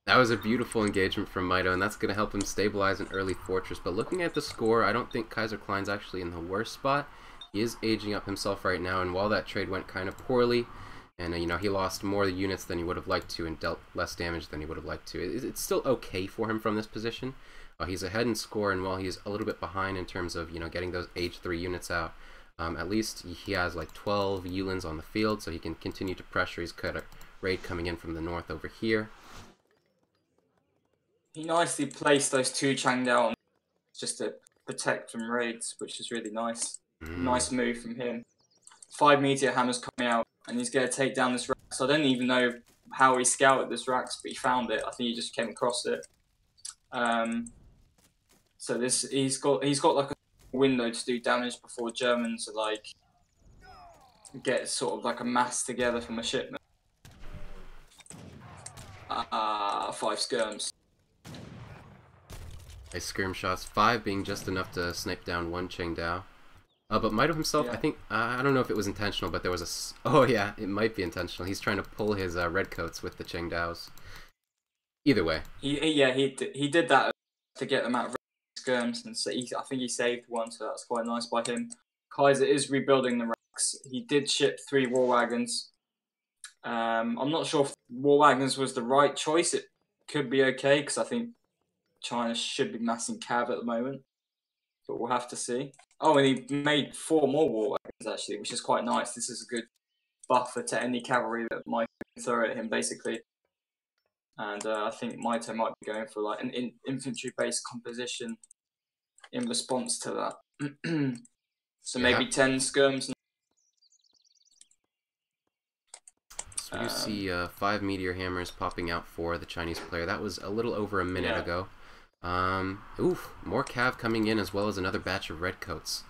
That was a beautiful engagement from Mito, and that's going to help him stabilize an early fortress. But looking at the score, I don't think Kaiserklein's actually in the worst spot. He is aging up himself right now, and while that trade went kind of poorly, and uh, you know, he lost more units than he would have liked to and dealt less damage than he would have liked to, it, it's still okay for him from this position. Uh, he's ahead in score, and while he's a little bit behind in terms of, you know, getting those H three units out, um, at least he has like twelve Yulins on the field, so he can continue to pressure. He's got a raid coming in from the north over here. He nicely placed those two Changdao just to protect from raids, which is really nice. Mm. Nice move from him. Five meteor hammers coming out, and he's going to take down this Rax. I don't even know how he scouted this Rax, but he found it. I think he just came across it. Um, so this he's got he's got like a window to do damage before Germans like get sort of like a mass together from a shipment. Uh, five skirms. Nice skirm shots, five being just enough to snipe down one Chengdao. Uh, but Mito himself, yeah. I think, uh, I don't know if it was intentional, but there was a... Oh yeah, it might be intentional. He's trying to pull his uh, redcoats with the Chengdaos. Either way. He, yeah, he, he did that to get them out of skirms, and so he, I think he saved one, so that's quite nice by him. Kaiser is rebuilding the racks. He did ship three war wagons. Um, I'm not sure if war wagons was the right choice. It could be okay, because I think China should be massing cab at the moment, but we'll have to see. Oh, and he made four more war wagons actually, which is quite nice. This is a good buffer to any cavalry that Mitoe can throw at him, basically. And uh, I think Mitoe might be going for like an in infantry-based composition in response to that. So maybe yeah. ten skirms. So you um, see uh, five meteor hammers popping out for the Chinese player. That was a little over a minute yeah. ago. Um, oof, more cav coming in, as well as another batch of redcoats.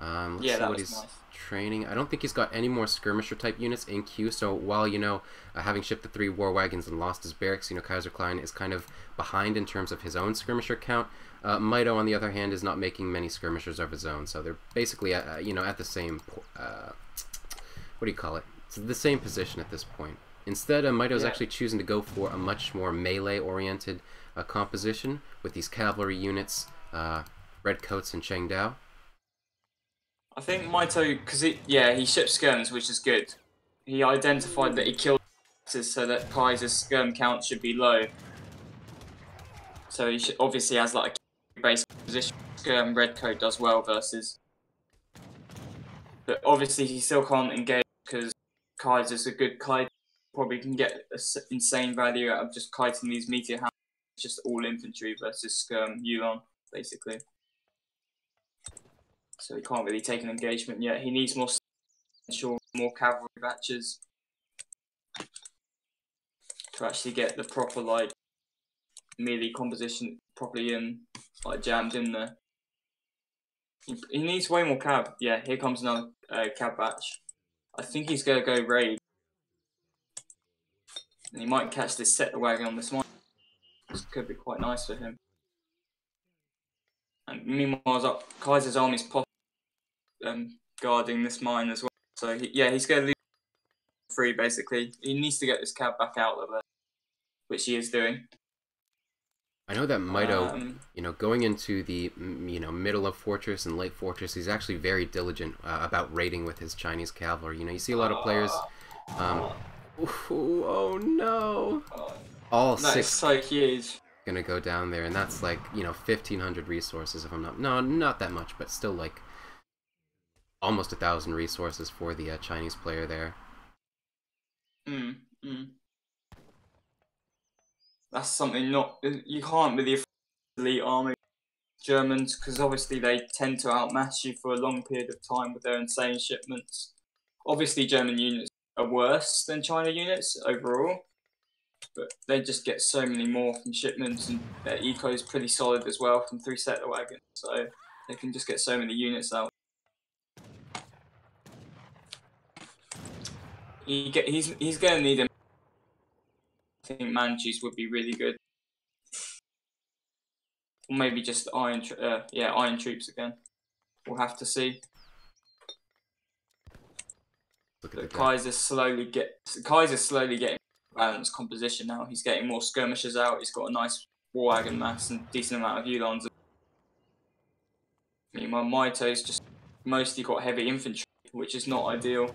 Um, let's yeah, see what he's nice. training. I don't think he's got any more skirmisher type units in queue. So while, you know, uh, having shipped the three war wagons and lost his barracks, you know, Kaiserklein is kind of behind in terms of his own skirmisher count. Uh, Mitoe, on the other hand, is not making many skirmishers of his own. So they're basically, uh, you know, at the same, uh, what do you call it? It's the same position at this point. Instead, uh, Mitoe is yeah. actually choosing to go for a much more melee-oriented uh, composition with these cavalry units, uh, redcoats and Chengdao. I think Mitoe, because it, yeah, he ships skirms, which is good. He identified that he killed fighters, so that Kaiser's skirm count should be low. So he should, obviously has like a base position. Skirm redcoat does well versus, but obviously he still can't engage because Kaiser's a good kite. Probably can get a s insane value out of just kiting these meteor hammers. Just all infantry versus skirm Yulon, basically. So he can't really take an engagement yet. He needs more, more cavalry batches to actually get the proper like melee composition properly in, like jammed in there. He, he needs way more cav. Yeah, here comes another uh, cav batch. I think he's gonna go raid, and he might catch this settler wagon on this one. This could be quite nice for him. And meanwhile, up Kaiser's army's pop um, guarding this mine as well. So he, yeah, he's going to lose free basically. He needs to get this cab back out of it, which he is doing. I know that Mitoe, um, you know, going into the you know middle of fortress and late fortress, he's actually very diligent uh, about raiding with his Chinese cavalry. You know, you see a lot of players. Um, ooh, oh no! All that six. That's so huge. Gonna go down there, and that's like, you know, fifteen hundred resources if I'm not, no, not that much, but still like almost a thousand resources for the uh, Chinese player there. Mm, mm. That's something not, you can't really afford elite army Germans, because obviously they tend to outmatch you for a long period of time with their insane shipments. Obviously German units are worse than China units overall, but they just get so many more from shipments, and their eco is pretty solid as well from three settler wagons, so they can just get so many units out. He get, he's he's going to need him. I think Manchus would be really good, or maybe just iron uh, yeah iron troops again. We'll have to see. Look at the Kaiser slowly get Kaiser slowly getting. Balanced composition now. He's getting more skirmishers out. He's got a nice war wagon mass and decent amount of Uhlans. Meanwhile, Mitoe's just mostly got heavy infantry, which is not ideal.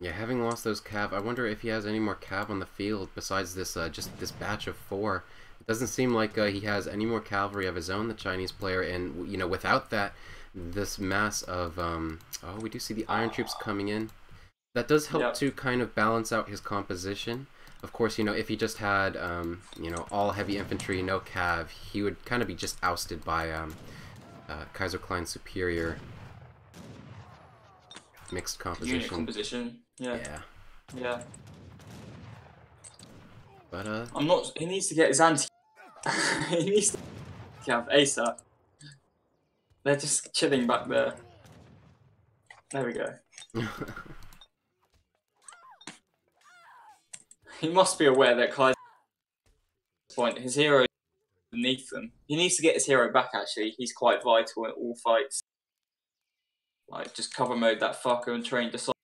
Yeah, having lost those cav, I wonder if he has any more cav on the field besides this uh, just this batch of four. It doesn't seem like uh, he has any more cavalry of his own, the Chinese player, and you know, without that, this mass of um, oh, we do see the iron troops coming in. That does help yep. to kind of balance out his composition. Of course, you know, if he just had, um, you know, all heavy infantry, no cav, he would kind of be just ousted by um, uh, Kaiserklein's superior mixed composition. Unit composition, yeah. Yeah. Yeah. But, uh... I'm not... He needs to get his anti... he needs to get cav ASAP. They're just chilling back there. There we go. He must be aware that Kaiser, at this point, his hero is beneath them. He needs to get his hero back, actually. He's quite vital in all fights. Like, just cover mode that fucker and train decide.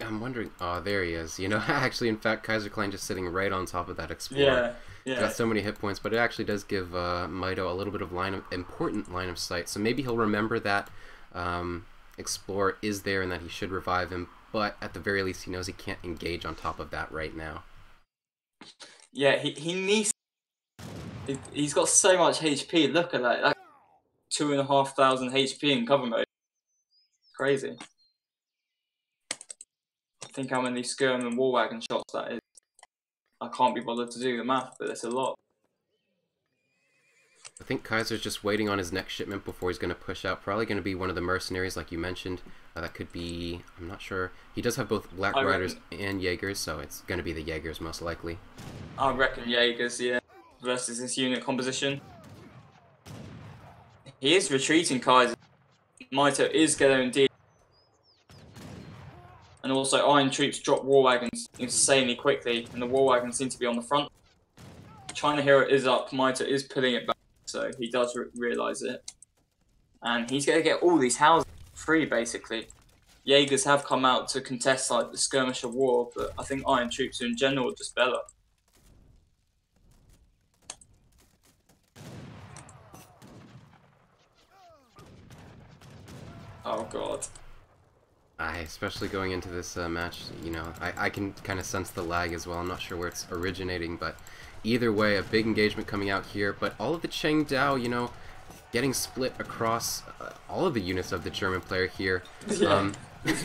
I'm wondering... Oh, there he is. You know, actually, in fact, Kaiserklein just sitting right on top of that Explorer. Yeah, yeah. Got so many hit points, but it actually does give uh, Mitoe a little bit of line of, important line of sight. So maybe he'll remember that um, Explorer is there and that he should revive him. But at the very least, he knows he can't engage on top of that right now. Yeah, he, he needs... He, he's got so much H P. Look at that. That two and a half thousand H P in cover mode. crazy. Think how many skirm and war wagon shots that is. I can't be bothered to do the math, but that's a lot. I think Kaiser's just waiting on his next shipment before he's going to push out. Probably going to be one of the mercenaries, like you mentioned. Uh, that could be... I'm not sure. He does have both Black I Riders reckon, and Jaegers, so it's going to be the Jaegers, most likely. I reckon Jaegers, yeah. Versus this unit composition. He is retreating, Kaiser. Mito is going deep. And also, Iron Troops drop War Wagons insanely quickly, and the War Wagons seem to be on the front. China Hero is up, Mito is pulling it back, so he does re realise it. And he's going to get all these houses free, basically. Jaegers have come out to contest like the Skirmisher War, but I think Iron Troops in general are just better. Oh god. I, especially going into this uh, match, you know, I, I can kind of sense the lag as well. I'm not sure where it's originating, but either way, a big engagement coming out here. But all of the Chengdao, you know, getting split across uh, all of the units of the German player here. Yeah. Um,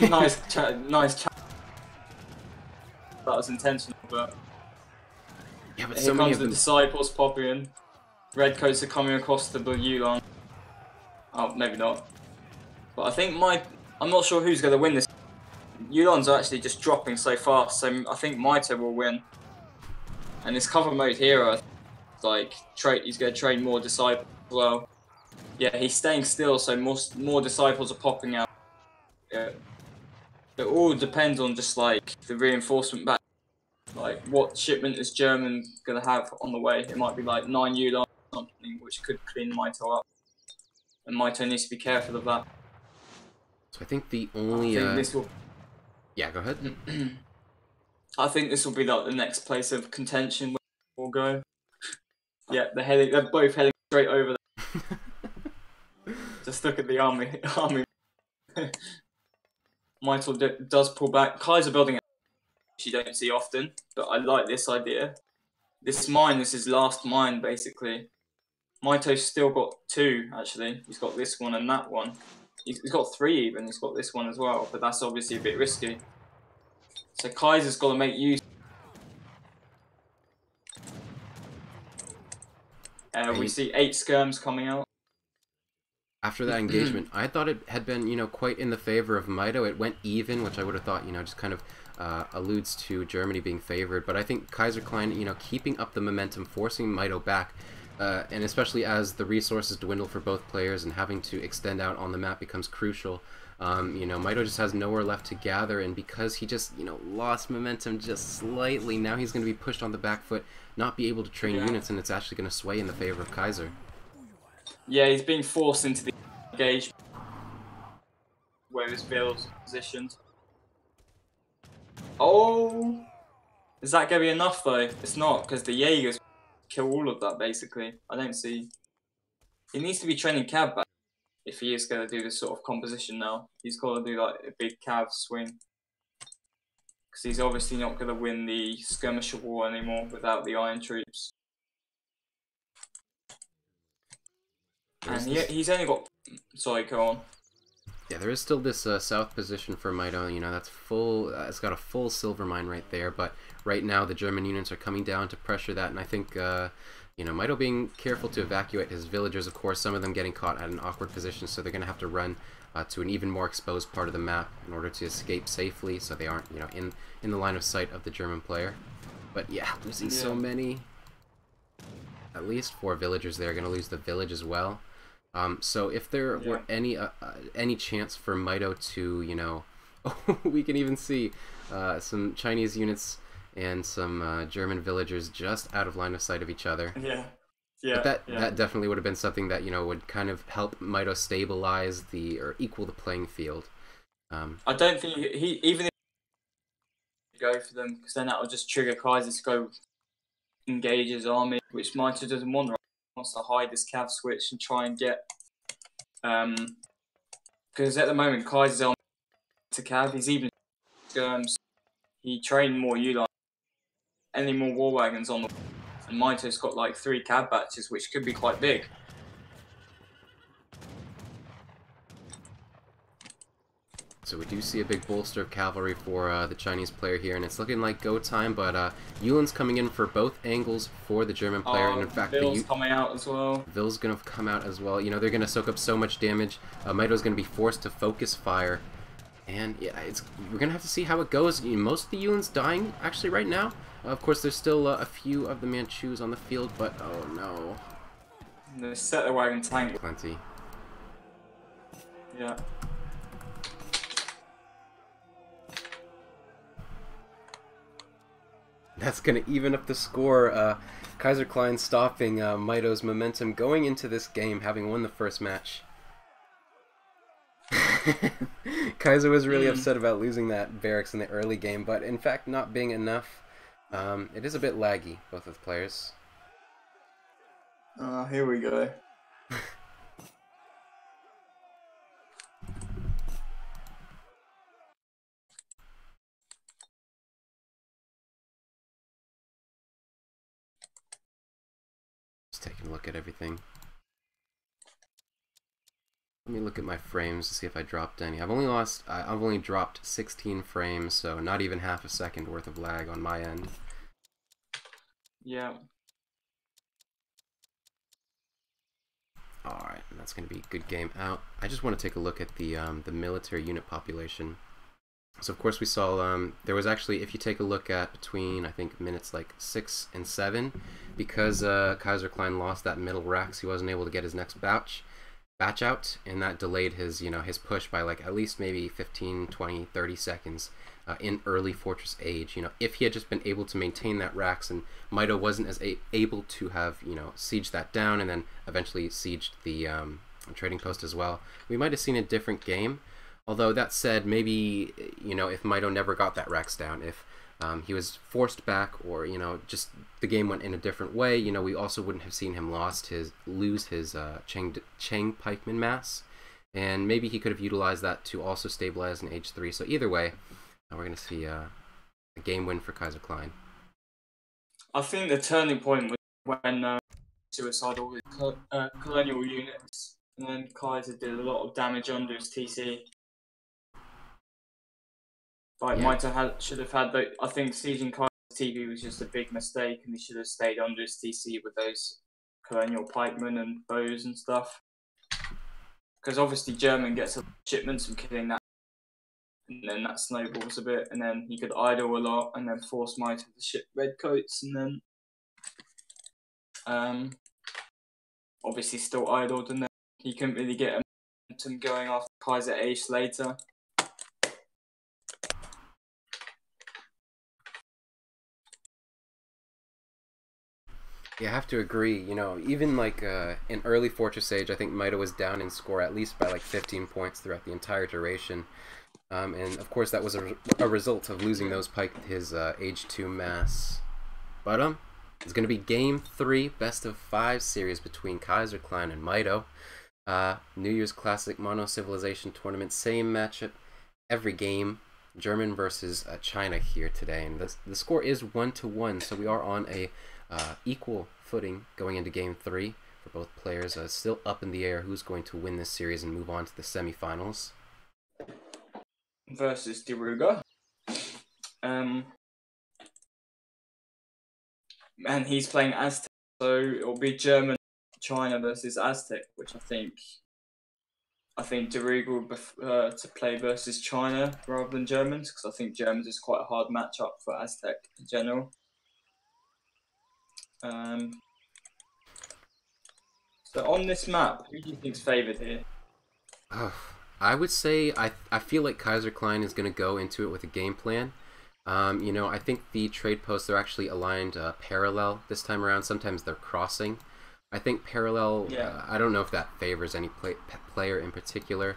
nice cha nice cha That was intentional, but... Yeah, but here so comes many of the them... Disciples popping. Redcoats are coming across the blue line. Oh, maybe not. But I think my... I'm not sure who's going to win this. Yulon's are actually just dropping so fast, so I think Mito will win. And this cover mode hero, like, trade, he's going to trade more disciples as well. Yeah, he's staying still, so more, more disciples are popping out. Yeah. It all depends on just, like, the reinforcement back. Like, what shipment is German going to have on the way? It might be, like, nine Yulon or something, which could clean Mito up. And Mito needs to be careful of that. I think the only... I think uh, this will... Yeah, go ahead. I think this will be like the next place of contention where we'll go. Yeah, they're, heading, they're both heading straight over there. Just look at the army. army. Mito does pull back. Kaiser building, which you don't see often, but I like this idea. This mine is his last mine, basically. Mito's still got two, actually. He's got this one and that one. He's got three even, he's got this one as well, but that's obviously a bit risky. So Kaiser's got to make use. Uh, we see eight skirms coming out. After that engagement, I thought it had been, you know, quite in the favor of Mito. It went even, which I would have thought, you know, just kind of uh, alludes to Germany being favored. But I think Kaiserklein, you know, keeping up the momentum, forcing Mito back. Uh, and especially as the resources dwindle for both players and having to extend out on the map becomes crucial. Um, you know, Mito just has nowhere left to gather, and because he just, you know, lost momentum just slightly, now he's going to be pushed on the back foot, not be able to train yeah. units, and it's actually going to sway in the favor of Kaiser. Yeah, he's being forced into the engagement where his build's positioned. Oh! Is that going to be enough, though? It's not, because the Jaegers... kill all of that, basically. I don't see... He needs to be training cab back if he is going to do this sort of composition now. He's got to do, like, a big cab swing. Because he's obviously not going to win the skirmisher war anymore without the iron troops. And he, he's only got... Sorry, go on. Yeah, there is still this uh, south position for Mito, you know, that's full, uh, it's got a full silver mine right there, but right now the German units are coming down to pressure that, and I think, uh, you know, Mito being careful to evacuate his villagers, of course, some of them getting caught at an awkward position, so they're going to have to run uh, to an even more exposed part of the map in order to escape safely, so they aren't, you know, in, in the line of sight of the German player. But yeah, losing yeah. so many, at least four villagers there, going to lose the village as well. Um, so if there yeah. were any uh, uh, any chance for Mito to, you know, oh, we can even see uh, some Chinese units and some uh, German villagers just out of line of sight of each other. Yeah, yeah. But that yeah. that definitely would have been something that, you know, would kind of help Mito stabilize the or equal the playing field. Um, I don't think he even if he go for them, because then that will just trigger Kaiser to go engage his army, which Mito doesn't want. Right? Wants to hide this cav switch and try and get, um, because at the moment Kaiser's on to cav. He's even um, he trained more Uline, any more war wagons on the, and Mito's got like three cav batches, which could be quite big. So we do see a big bolster of cavalry for uh, the Chinese player here, and it's looking like go time, but uh, Yulin's coming in for both angles for the German player, oh, and in fact Ville's coming out as well. Ville's going to come out as well. You know, they're going to soak up so much damage. Uh, Mito's going to be forced to focus fire, and yeah, it's, we're going to have to see how it goes. You know, most of the Yulin's dying, actually, right now. Uh, of course, there's still uh, a few of the Manchus on the field, but oh no. They set the wagon tank. Plenty. Yeah. That's going to even up the score. Uh, Kaiserklein stopping uh, Mito's momentum going into this game, having won the first match. Kaiser was really mm. upset about losing that barracks in the early game, but in fact not being enough. Um, it is a bit laggy, both of the players. Oh, uh, here we go. Taking a look at everything. Let me look at my frames to see if I dropped any. I've only lost, I've only dropped sixteen frames, so not even half a second worth of lag on my end. Yeah. All right, and that's going to be a good game out. I just want to take a look at the um, the military unit population. So of course we saw, um, there was actually, if you take a look at between, I think, minutes like six and seven, because uh, Kaiserklein lost that middle racks, he wasn't able to get his next batch, batch out, and that delayed his, you know, his push by like at least maybe fifteen, twenty, thirty seconds uh, in early Fortress Age. You know, if he had just been able to maintain that racks, and Mito wasn't as a able to have, you know, sieged that down, and then eventually sieged the um, trading post as well, we might have seen a different game. Although, that said, maybe, you know, if Mito never got that Rex down, if um, he was forced back, or, you know, just the game went in a different way, you know, we also wouldn't have seen him lost his, lose his uh, Cheng, Cheng Pikeman mass, and maybe he could have utilized that to also stabilize in H three, so either way, we're going to see uh, a game win for Kaiserklein. I think the turning point was when uh, suicidal with uh, colonial units, and then Kaiser did a lot of damage under his T C. Like, yeah. Mito had, should have had, the, I think sieging Kaiser's T V was just a big mistake, and he should have stayed under his T C with those colonial pikemen and bows and stuff. Because obviously German gets a lot of shipments from killing that, and then that snowballs a bit, and then he could idle a lot, and then force Mito to ship redcoats, and then um, obviously still idled, and then he couldn't really get a momentum going after Kaiser Ace later. Yeah, I have to agree. You know, even like uh, in early Fortress Age, I think Mito was down in score at least by like fifteen points throughout the entire duration, um, and of course that was a, re a result of losing those pike his uh, age two mass. But um, it's gonna be game three, best of five series between Kaiserklein and Mito. Uh, New Year's Classic Mono Civilization Tournament, same matchup, every game. German versus uh, China here today, and the the score is one to one, so we are on a Uh, equal footing going into game three for both players. Uh, still up in the air who's going to win this series and move on to the semifinals. Versus Diaruga. Um, and he's playing Aztec, so it'll be German China versus Aztec, which I think I think Diaruga will prefer to play versus China rather than Germans, because I think Germans is quite a hard matchup for Aztec in general. Um, so on this map, who do you think's favored here? Oh, I would say I I feel like Kaiserklein is going to go into it with a game plan. Um, you know, I think the trade posts are actually aligned uh, parallel this time around. Sometimes they're crossing. I think parallel. Yeah. Uh, I don't know if that favors any play, player in particular.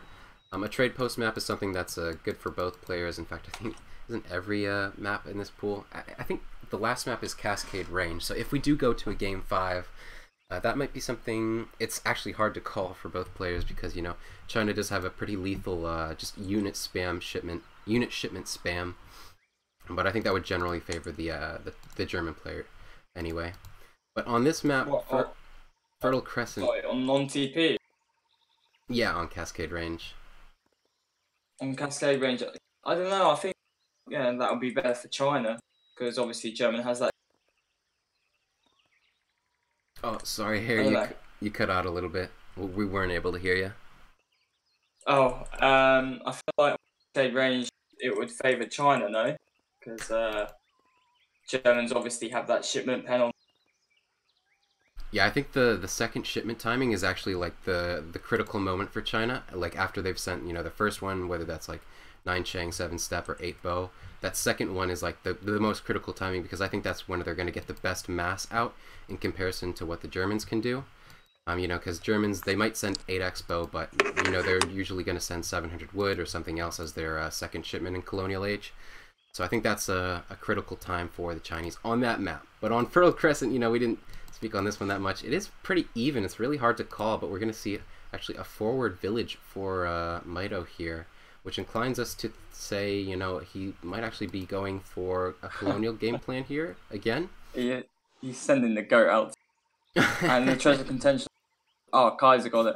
Um, a trade post map is something that's uh, good for both players. In fact, I think isn't every uh, map in this pool. I, I think. The last map is Cascade Range, so if we do go to a game five, uh, that might be something. It's actually hard to call for both players because, you know, China does have a pretty lethal uh, just unit spam shipment, unit shipment spam. But I think that would generally favor the uh, the, the German player, anyway. But on this map, what, Fer uh, Fertile Crescent. Sorry, on non T P. Yeah, on Cascade Range. on Cascade Range, I don't know. I think yeah, that would be better for China because obviously German has that. Oh, sorry, here you you cut out a little bit. We weren't able to hear you. Oh, um, I feel like on Cascade Range it would favour China, no, because uh, Germans obviously have that shipment penalty. Yeah, I think the the second shipment timing is actually like the the critical moment for China. Like after they've sent, you know, the first one, whether that's like nine Shang, seven Step, or eight Bow, that second one is like the the most critical timing because I think that's when they're going to get the best mass out in comparison to what the Germans can do. Um, you know, because Germans, they might send eight X Bow, but you know they're usually going to send seven hundred wood or something else as their uh, second shipment in Colonial Age. So I think that's a, a critical time for the Chinese on that map. But on Fertile Crescent, you know, we didn't speak on this one that much. It is pretty even. It's really hard to call, but we're going to see actually a forward village for uh, Mitoe here, which inclines us to say, you know, he might actually be going for a colonial game plan here again. Yeah, he's sending the goat out. And the treasure contention. Oh, Kaiser got it.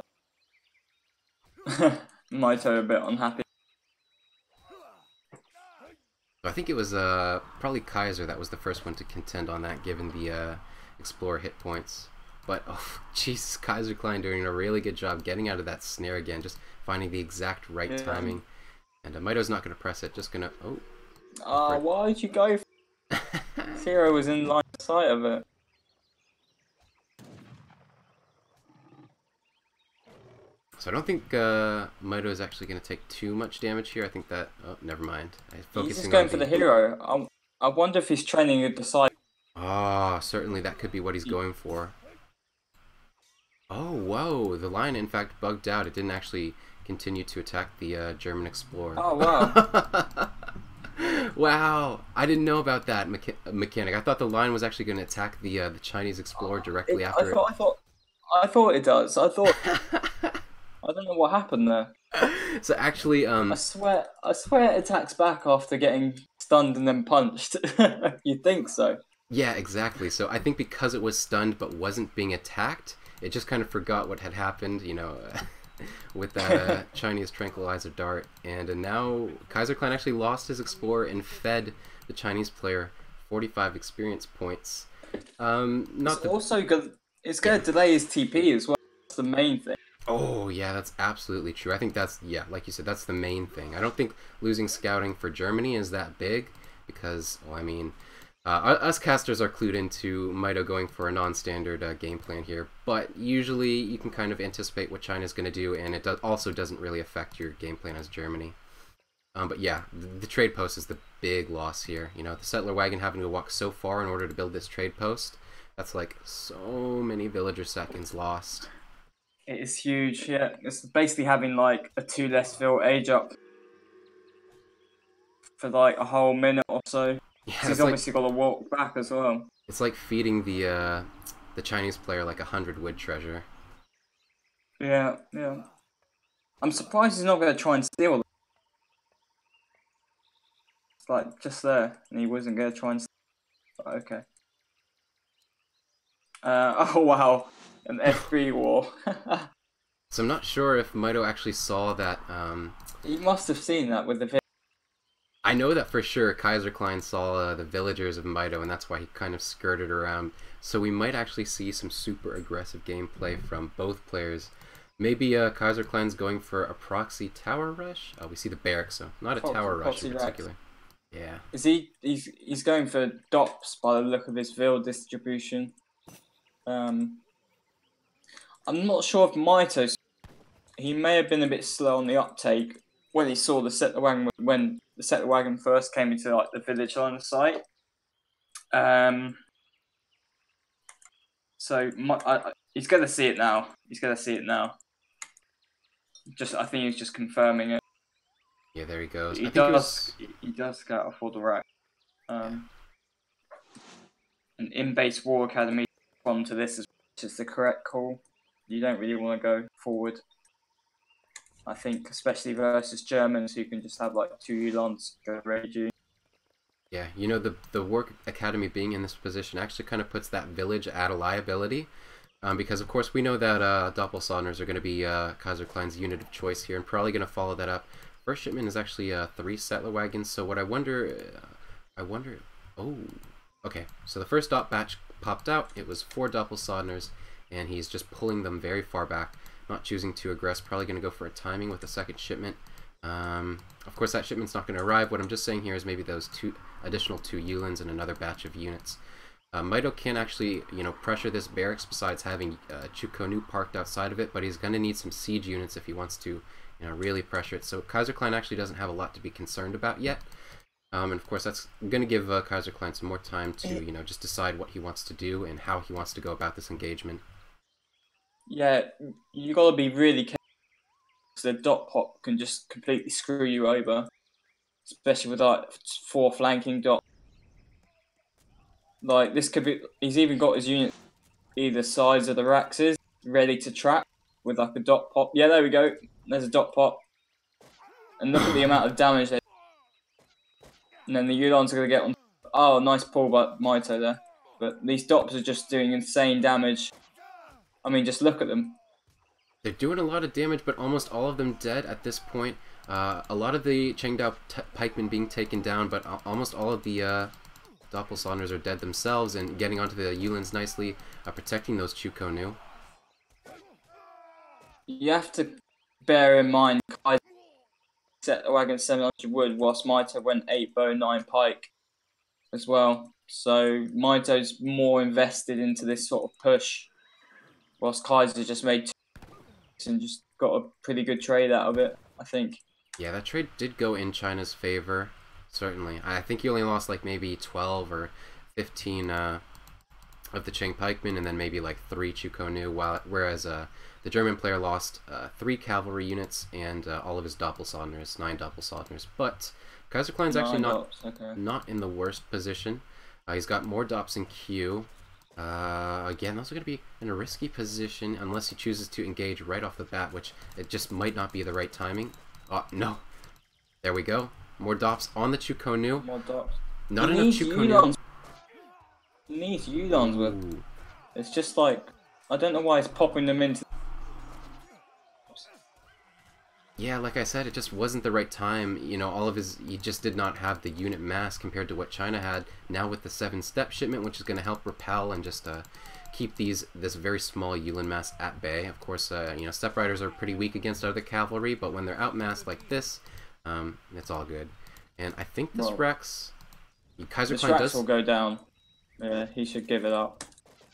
Mitoe a bit unhappy. I think it was uh, probably Kaiser that was the first one to contend on that, given the uh, Explorer hit points. But, oh, Jesus, Kaiserklein doing a really good job getting out of that snare again, just finding the exact right yeah. timing. And uh, Mito's not going to press it, just going to... Oh, uh, why did you go for... Zero was in line of sight of it. So I don't think uh, Mitoe is actually going to take too much damage here. I think that... Oh, never mind. I'm he's just going for the hero. I'm, I wonder if he's training at the side. Ah, oh, certainly that could be what he's going for. Oh, whoa. The lion, in fact, bugged out. It didn't actually continue to attack the uh, German explorer. Oh, wow. Wow. I didn't know about that mecha mechanic. I thought the lion was actually going to attack the uh, the Chinese explorer directly oh, it, after I thought, it. I thought, I thought it does. I thought... I don't know what happened there. So actually, um, I swear, I swear, it attacks back after getting stunned and then punched. You'd think so. Yeah, exactly. So I think because it was stunned but wasn't being attacked, it just kind of forgot what had happened. You know, with that uh, Chinese tranquilizer dart, and uh, now Kaiserklein actually lost his explorer and fed the Chinese player forty-five experience points. Um, not it's the... also good. It's going to delay his T P as well. That's the main thing. Oh, yeah, that's absolutely true. I think that's, yeah, like you said, that's the main thing. I don't think losing scouting for Germany is that big because, well, I mean, uh, us casters are clued into Mitoe going for a non-standard uh, game plan here, but usually you can kind of anticipate what China's going to do, and it do also doesn't really affect your game plan as Germany. Um, but yeah, the, the trade post is the big loss here. You know, the settler wagon having to walk so far in order to build this trade post, that's like so many villager seconds lost. It is huge, yeah. It's basically having like a two less fill age up for like a whole minute or so. Yeah, he's obviously like, got to walk back as well. It's like feeding the uh, the Chinese player like a hundred wood treasure. Yeah, yeah. I'm surprised he's not going to try and steal. It's like just there, and he wasn't going to try and steal. But okay. Uh, oh wow. An F three war. So I'm not sure if Mitoe actually saw that. Um... You must have seen that with the. I know that for sure. Kaiserklein saw uh, the villagers of Mitoe, and that's why he kind of skirted around. So we might actually see some super aggressive gameplay from both players. Maybe uh, Kaiserklein's going for a proxy tower rush. Oh, we see the barracks, so not a Pro tower rush in particular. Racks. Yeah. Is he? He's he's going for D O P S by the look of his field distribution. Um. I'm not sure if Mitoe, he may have been a bit slow on the uptake when he saw the settler wagon when the settler wagon first came into like the village line of sight. Um, so my, I, I, he's gonna see it now. He's gonna see it now. Just I think he's just confirming it. Yeah, there he goes. He I does. Think was... He does go out for the rack. Um, an in-base war academy on to this as which is the correct call. You don't really want to go forward. I think, especially versus Germans, who can just have like two Ulans go raid you. Yeah, you know, the the Work Academy being in this position actually kind of puts that village at a liability. Um, because, of course, we know that uh, Doppelsonders are going to be uh, Kaiserklein's unit of choice here and probably going to follow that up First shipment is actually uh, three settler wagons. So what I wonder, uh, I wonder. Oh, okay. So the first dot batch popped out. It was four Doppelsodners, and he's just pulling them very far back, not choosing to aggress. Probably going to go for a timing with the second shipment. Um, of course, that shipment's not going to arrive. What I'm just saying here is maybe those two additional two Uhlans and another batch of units. Uh, Mitoe can actually, you know, pressure this barracks besides having uh, Chukonu parked outside of it, but he's going to need some siege units if he wants to, you know, really pressure it. So Kaiserklein actually doesn't have a lot to be concerned about yet. Um, and of course, that's going to give uh, Kaiserklein some more time to, you know, just decide what he wants to do and how he wants to go about this engagement. Yeah, you got to be really careful. The dot pop can just completely screw you over, especially with like four flanking dots. Like this could be, he's even got his unit either sides of the Raxes ready to trap with like a dot pop. Yeah, there we go. There's a dot pop. And look at the amount of damage they and then the Uhlans are going to get on. Oh, nice pull by Mitoe there. But these dots are just doing insane damage. I mean, just look at them. They're doing a lot of damage, but almost all of them dead at this point. Uh, a lot of the Chengdao pikemen being taken down, but almost all of the uh, Doppelsodners are dead themselves and getting onto the Uhlans nicely, uh, protecting those Chukonu. You have to bear in mind, Kaiser set the wagon seven hundred wood, whilst Mitoe went eight bow, nine pike as well. So Mitoe's more invested into this sort of push, whilst Kaiser just made two and just got a pretty good trade out of it, I think. Yeah, that trade did go in China's favor, certainly. I think he only lost like maybe twelve or fifteen uh, of the Cheng pikemen and then maybe like three Chukonu, while, whereas uh, the German player lost uh, three cavalry units and uh, all of his Doppelsodners, nine Doppelsodners. But Kaiserklein's actually not, okay. not in the worst position. Uh, he's got more Dops in queue. Uh, again, those are going to be in a risky position unless he chooses to engage right off the bat, which it just might not be the right timing. Oh, no. There we go. More Dops on the Chukonu. More Dops. Not he enough Chukonu. He needs Uhlans with. It's just like, I don't know why he's popping them into. Yeah, like I said, it just wasn't the right time. You know, all of his, he just did not have the unit mass compared to what China had. Now with the seven-step shipment, which is going to help repel and just uh, keep these this very small Uhlan mass at bay. Of course, uh, you know, step riders are pretty weak against other cavalry, but when they're outmassed like this, um, it's all good. And I think this well, Rex, Kaiserklein does will go down. Yeah, he should give it up.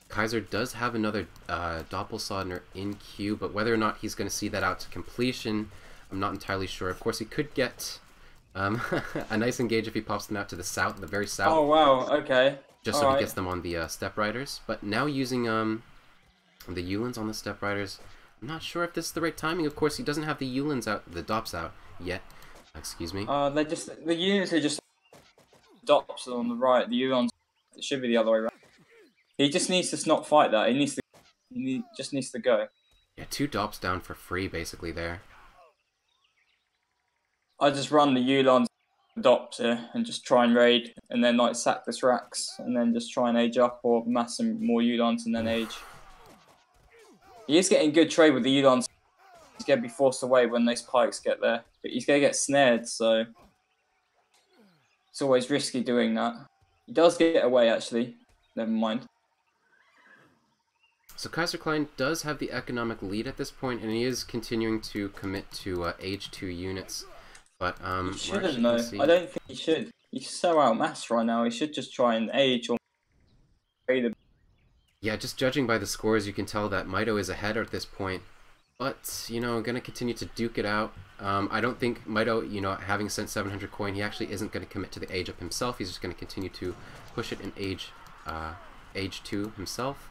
Kaiser does have another uh, Doppelsodner in queue, but whether or not he's going to see that out to completion, I'm not entirely sure. Of course, he could get um, a nice engage if he pops them out to the south, the very south. Oh, wow, okay. Just All so right. he gets them on the uh, Step Riders. But now using um, the Uhlans on the Step Riders, I'm not sure if this is the right timing. Of course, he doesn't have the Uhlans out, the Dops out yet. Excuse me. Uh, they just the units are just Dops on the right. The Uhlans it should be the other way around. He just needs to not fight that. He needs to. He need, just needs to go. Yeah, two Dops down for free, basically there. I just run the Uhlans Dops here and just try and raid and then like sack this Rax and then just try and age up or mass some more Uhlans and then age. He is getting good trade with the Uhlans. He's going to be forced away when those pikes get there. But he's going to get snared, so it's always risky doing that. He does get away, actually. Never mind. So Kaiserklein does have the economic lead at this point, and he is continuing to commit to uh, age two units. But um, he shouldn't though. I don't think he should. He's so outmassed right now. He should just try and age or. Yeah, just judging by the scores, you can tell that Mitoe is ahead at this point. But you know, going to continue to duke it out. Um, I don't think Mitoe, you know, having sent seven hundred coin, he actually isn't going to commit to the age up himself. He's just going to continue to push it in age, uh, age two himself.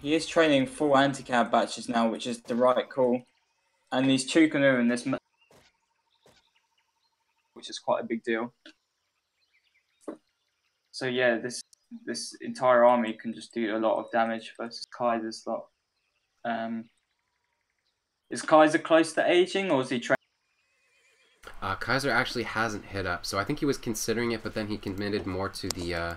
He is training full anti-cab batches now, which is the right call. And these Chukonu and this, which is quite a big deal. So yeah, this this entire army can just do a lot of damage versus Kaiser's lot. Um, is Kaiser close to aging, or is he training? Uh, Kaiser actually hasn't hit up, so I think he was considering it, but then he committed more to the. Uh,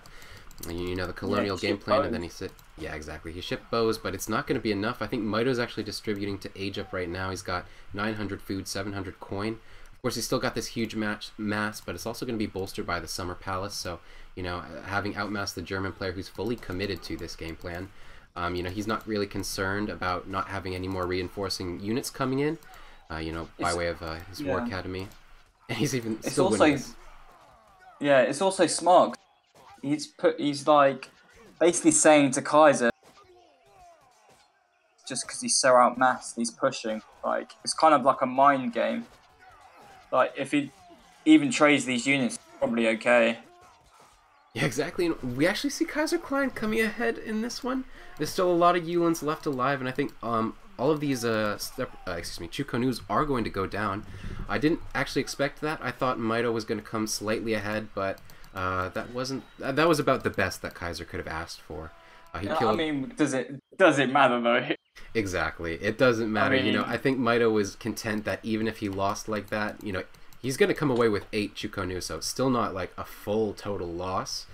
You know, the colonial yeah, game plan, bows. and then he said, yeah, exactly. He shipped bows, but it's not going to be enough. I think Mitoe's actually distributing to age up right now. He's got nine hundred food, seven hundred coin. Of course, he's still got this huge match mass, but it's also going to be bolstered by the Summer Palace. So, you know, having outmassed the German player who's fully committed to this game plan, um, you know, he's not really concerned about not having any more reinforcing units coming in, uh, you know, by it's, way of uh, his yeah. War Academy. And he's even it's still also, winning this. Yeah, it's also smart. He's put. He's like basically saying to Kaiser, just because he's so outmassed, he's pushing. Like, it's kind of like a mind game. Like, if he even trades these units, it's probably okay. Yeah, exactly. And we actually see Kaiserklein coming ahead in this one. There's still a lot of Uhlans left alive, and I think um all of these uh, step, uh excuse me Chukonus are going to go down. I didn't actually expect that. I thought Mitoe was going to come slightly ahead, but uh, that wasn't. That was about the best that Kaiser could have asked for. Uh, he yeah, killed... I mean, does it does it matter though? Exactly, it doesn't matter. I mean, you know, I think Mitoe was content that even if he lost like that, you know, he's going to come away with eight Chukonu, so it's still not like a full total loss.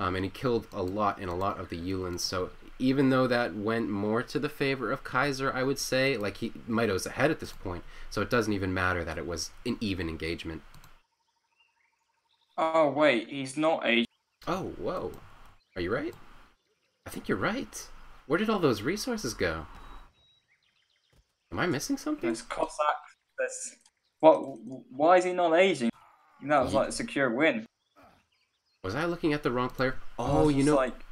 Um, and he killed a lot in a lot of the Uhlans, so even though that went more to the favor of Kaiser, I would say, like, he Mitoe's ahead at this point, so it doesn't even matter that it was an even engagement. Oh wait, he's not a. Oh whoa, are you right? I think you're right. Where did all those resources go? Am I missing something? There's Cossacks. There's... What? Why is he not aging? That was like a secure win. Was I looking at the wrong player? Oh, you know, like...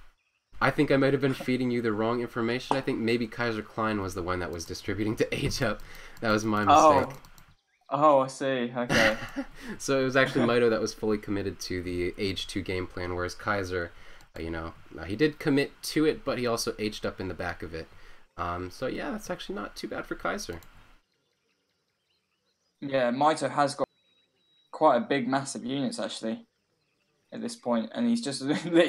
I think I might have been feeding you the wrong information. I think maybe Kaiserklein was the one that was distributing to age up. That was my mistake. Oh, oh I see. Okay. So it was actually Mitoe that was fully committed to the age two game plan, whereas Kaiser... You know, he did commit to it, but he also aged up in the back of it. Um, so yeah, that's actually not too bad for Kaiser. Yeah, Mitoe has got quite a big, massive units actually at this point, and he's just literally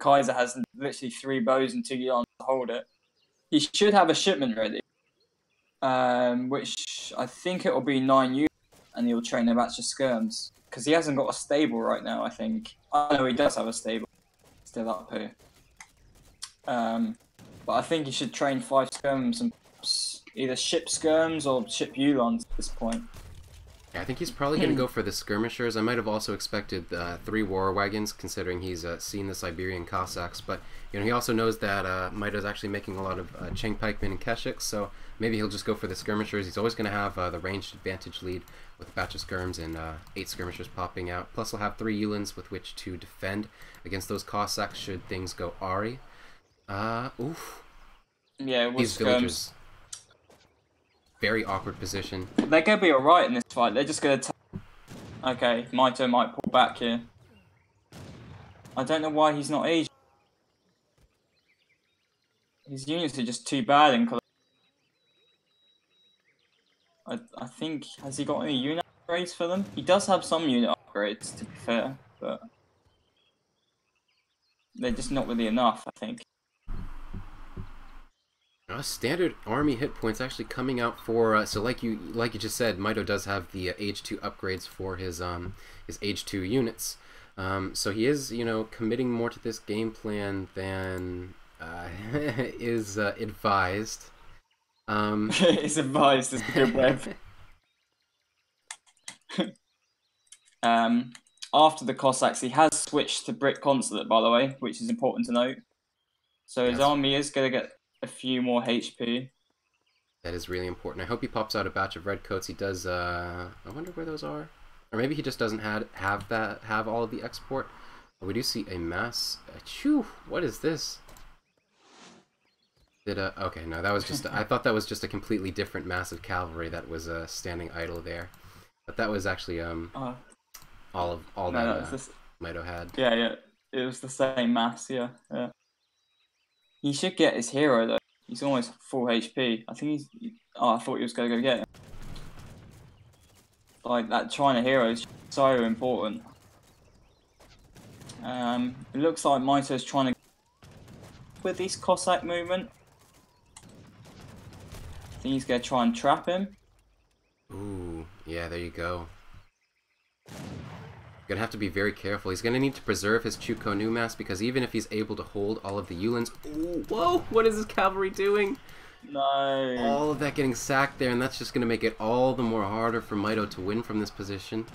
Kaiser has literally three bows and two yarns to hold it. He should have a shipment ready, um, which I think it will be nine units, and he'll train them back to skirms. Because he hasn't got a stable right now, I think. I know he does have a stable. Still up here. Um, but I think he should train five skirms and either ship skirms or ship Uhlans at this point. Yeah, I think he's probably going to go for the skirmishers. I might have also expected uh, three war wagons, considering he's uh, seen the Siberian Cossacks. But you know, he also knows that uh, Mitoe's actually making a lot of uh, Cheng pikemen and Keshiks, so maybe he'll just go for the skirmishers. He's always going to have uh, the ranged advantage lead with a batch of skirms and uh, eight skirmishers popping out. Plus he'll have three Uhlans with which to defend against those Cossacks should things go awry. Uh, oof. Yeah, it was villagers. Very awkward position. They're going to be alright in this fight. They're just going to... Okay, Mitoe might pull back here. I don't know why he's not aging. His units are just too bad in color. I, I think... Has he got any unit upgrades for them? He does have some unit upgrades, to be fair, but... They're just not really enough, I think. Uh, standard army hit points actually coming out for... Uh, so like you like you just said, Mitoe does have the uh, age two upgrades for his um his age two units. Um, so he is, you know, committing more to this game plan than uh, is uh, advised. Um, it's advised is the good word. um, after the Cossacks, he has switched to Brick Consulate, by the way, which is important to note. So his That's... army is going to get a few more H P. That is really important. I hope he pops out a batch of red coats. He does. Uh, I wonder where those are, or maybe he just doesn't had have that have all of the export. But we do see a mass. Achoo, what is this? Did uh, okay, no, that was just. I thought that was just a completely different mass of cavalry that was uh, standing idle there, but that was actually um uh, all of all no, that, that uh, Mitoe had. Yeah, yeah, it was the same mass. Yeah, yeah. He should get his hero though. He's almost full H P. I think he's. Oh, I thought he was gonna go get him. Like that China hero is so important. Um, it looks like Mitoe's trying to with this Cossack movement. I think he's gonna try and trap him. Ooh, yeah, there you go. Gonna have to be very careful. He's gonna need to preserve his Chukonu mass because even if he's able to hold all of the Uhlans, ooh, whoa! What is his cavalry doing? Nice. All of that getting sacked there, and that's just going to make it all the more harder for Mitoe to win from this position.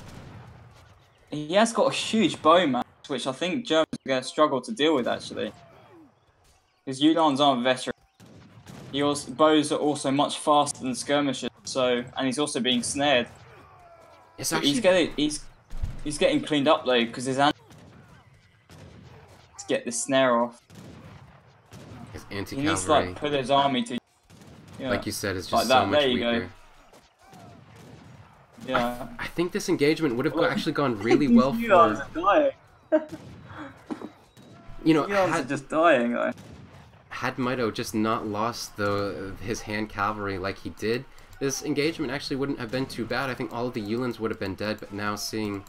He has got a huge bow match, which I think Germans are going to struggle to deal with, actually. Because Uhlans aren't veterans. He also, bows are also much faster than skirmishers, so, and he's also being snared. It's actually... He's getting, he's, he's getting cleaned up, though, because his anti... Let's get the snare off. His anti-cavalry. He needs to, like, put his army to... Yeah. Like you said, it's just like so that. much there you weaker. Go. Yeah. I, I think this engagement would have well, actually gone really well you for... Dying. you know, you had, are just dying. Though. Had Mitoe just not lost the his hand cavalry like he did, this engagement actually wouldn't have been too bad. I think all of the Uhlans would have been dead, but now seeing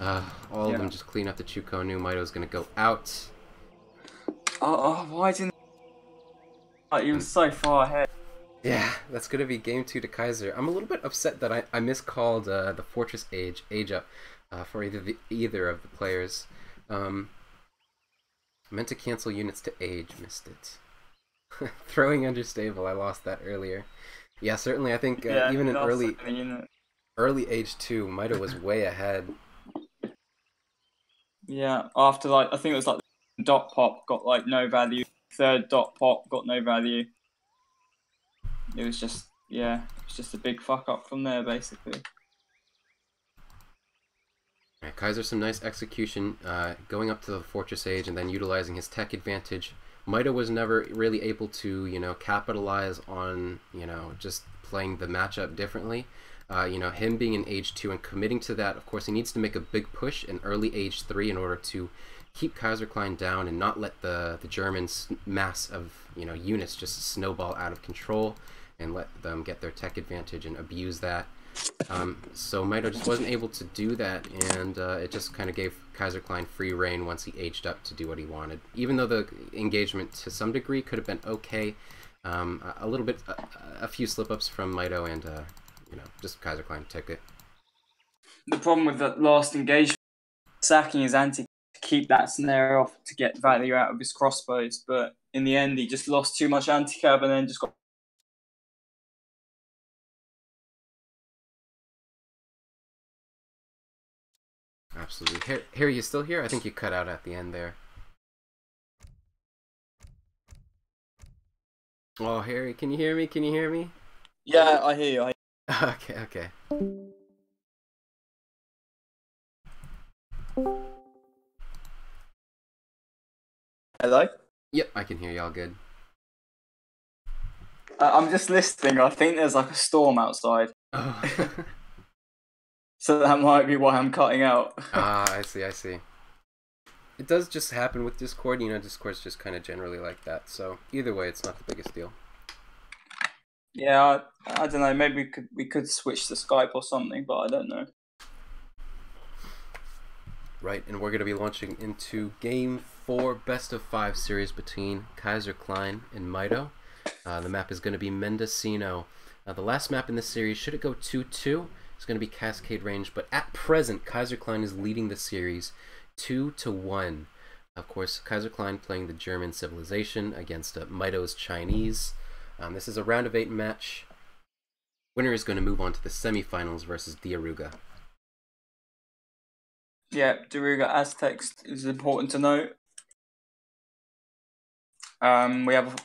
uh, all yeah. of them just clean up the Chukonu, Mito's going to go out. Oh, oh why didn't... Like, he was so far ahead. Yeah, that's going to be game two to Kaiser. I'm a little bit upset that I, I miscalled uh, the Fortress Age, Age Up, uh, for either the, either of the players. Um, I meant to cancel units to Age, missed it. Throwing understable, I lost that earlier. Yeah, certainly, I think uh, yeah, even in early early Age two, Mitoe was way ahead. Yeah, after, like, I think it was like the dot pop got, like, no value, third dot pop got no value. It was just, yeah, it's just a big fuck up from there, basically. Right, Kaiser, some nice execution, uh, going up to the Fortress Age and then utilizing his tech advantage. Mitoe was never really able to, you know, capitalize on, you know, just playing the matchup differently. Uh, you know, him being in Age two and committing to that, of course, he needs to make a big push in early Age three in order to keep Kaiserklein down and not let the, the Germans' mass of, you know, units just snowball out of control and let them get their tech advantage and abuse that. Um, so Mitoe just wasn't able to do that, and uh, it just kind of gave Kaiserklein free reign once he aged up to do what he wanted. Even though the engagement to some degree could have been okay, um, a, a little bit, a, a few slip-ups from Mitoe, and, uh, you know, just Kaiserklein took it. The problem with that last engagement, sacking his anti keep that snare off to get value out of his crossbows, but in the end he just lost too much anti-cab and then just got... Absolutely. Harry, Harry, you still here? I think you cut out at the end there. Oh, Harry, can you hear me? Can you hear me? Yeah, I hear you. I hear you. Okay, okay. Hello? Yep, I can hear y'all good. Uh, I'm just listening. I think there's like a storm outside. Oh. So that might be why I'm cutting out. Ah, I see, I see. It does just happen with Discord. You know, Discord's just kind of generally like that. So either way, it's not the biggest deal. Yeah, I, I don't know. Maybe we could, we could switch to Skype or something, but I don't know. Right, and we're going to be launching into game four best of five series between Kaiserklein and Mitoe. Uh, the map is going to be Mendocino. Uh, the last map in this series, should it go two two, it's going to be Cascade Range, but at present, Kaiserklein is leading the series two to one. Of course, Kaiserklein playing the German civilization against uh, Mitoe's Chinese. Um, this is a round of eight match. Winner is going to move on to the semifinals versus Diaruga. Yeah, Diaruga Aztecs is important to note. Um, we have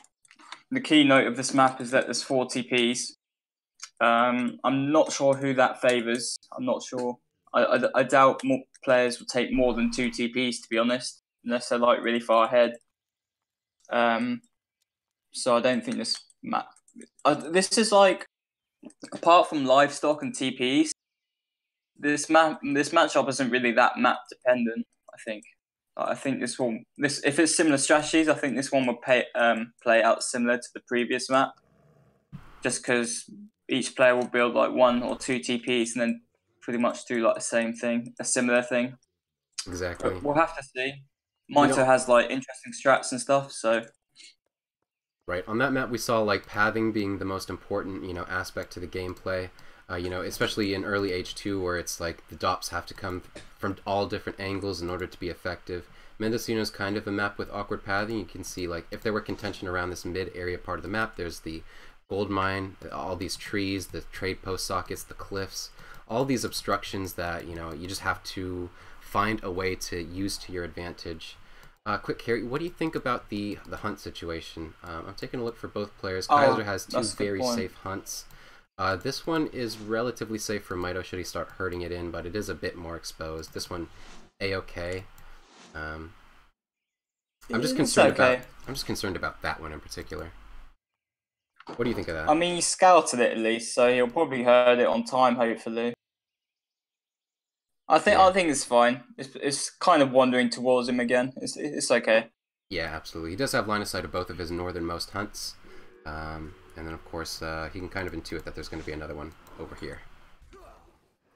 the keynote of this map is that there's four T Ps. Um, I'm not sure who that favours. I'm not sure. I, I, I doubt more players will take more than two T Ps, to be honest, unless they're like really far ahead. Um, so I don't think this map. I, this is like, apart from livestock and T Ps. This map, this matchup isn't really that map dependent. I think, I think this one, this if it's similar strategies, I think this one will pay, um, play out similar to the previous map, just because each player will build like one or two T Ps and then pretty much do like the same thing, a similar thing. Exactly. But we'll have to see. Mitoe has like interesting strats and stuff, so. Right on that map, we saw like pathing being the most important, you know, aspect to the gameplay. Uh, you know, especially in early Age two where it's like the D O Ps have to come from all different angles in order to be effective. Mendocino is kind of a map with awkward pathing. You can see, like, if there were contention around this mid area part of the map, there's the gold mine, all these trees, the trade post sockets, the cliffs, all these obstructions that, you know, you just have to find a way to use to your advantage. Uh, quick, Harry, what do you think about the the hunt situation? Um, I'm taking a look for both players. Oh, Kaiser has two very safe hunts. Uh, this one is relatively safe for Mitoe should he start herding it in, but it is a bit more exposed. This one, a-okay. Um, I'm just concerned okay. about. I'm just concerned about that one in particular. What do you think of that? I mean, he scouted it at least, so he'll probably herd it on time, hopefully. I think yeah. I think it's fine. It's it's kind of wandering towards him again. It's it's okay. Yeah, absolutely. He does have line of sight of both of his northernmost hunts, um, and then of course uh, he can kind of intuit that there's going to be another one over here.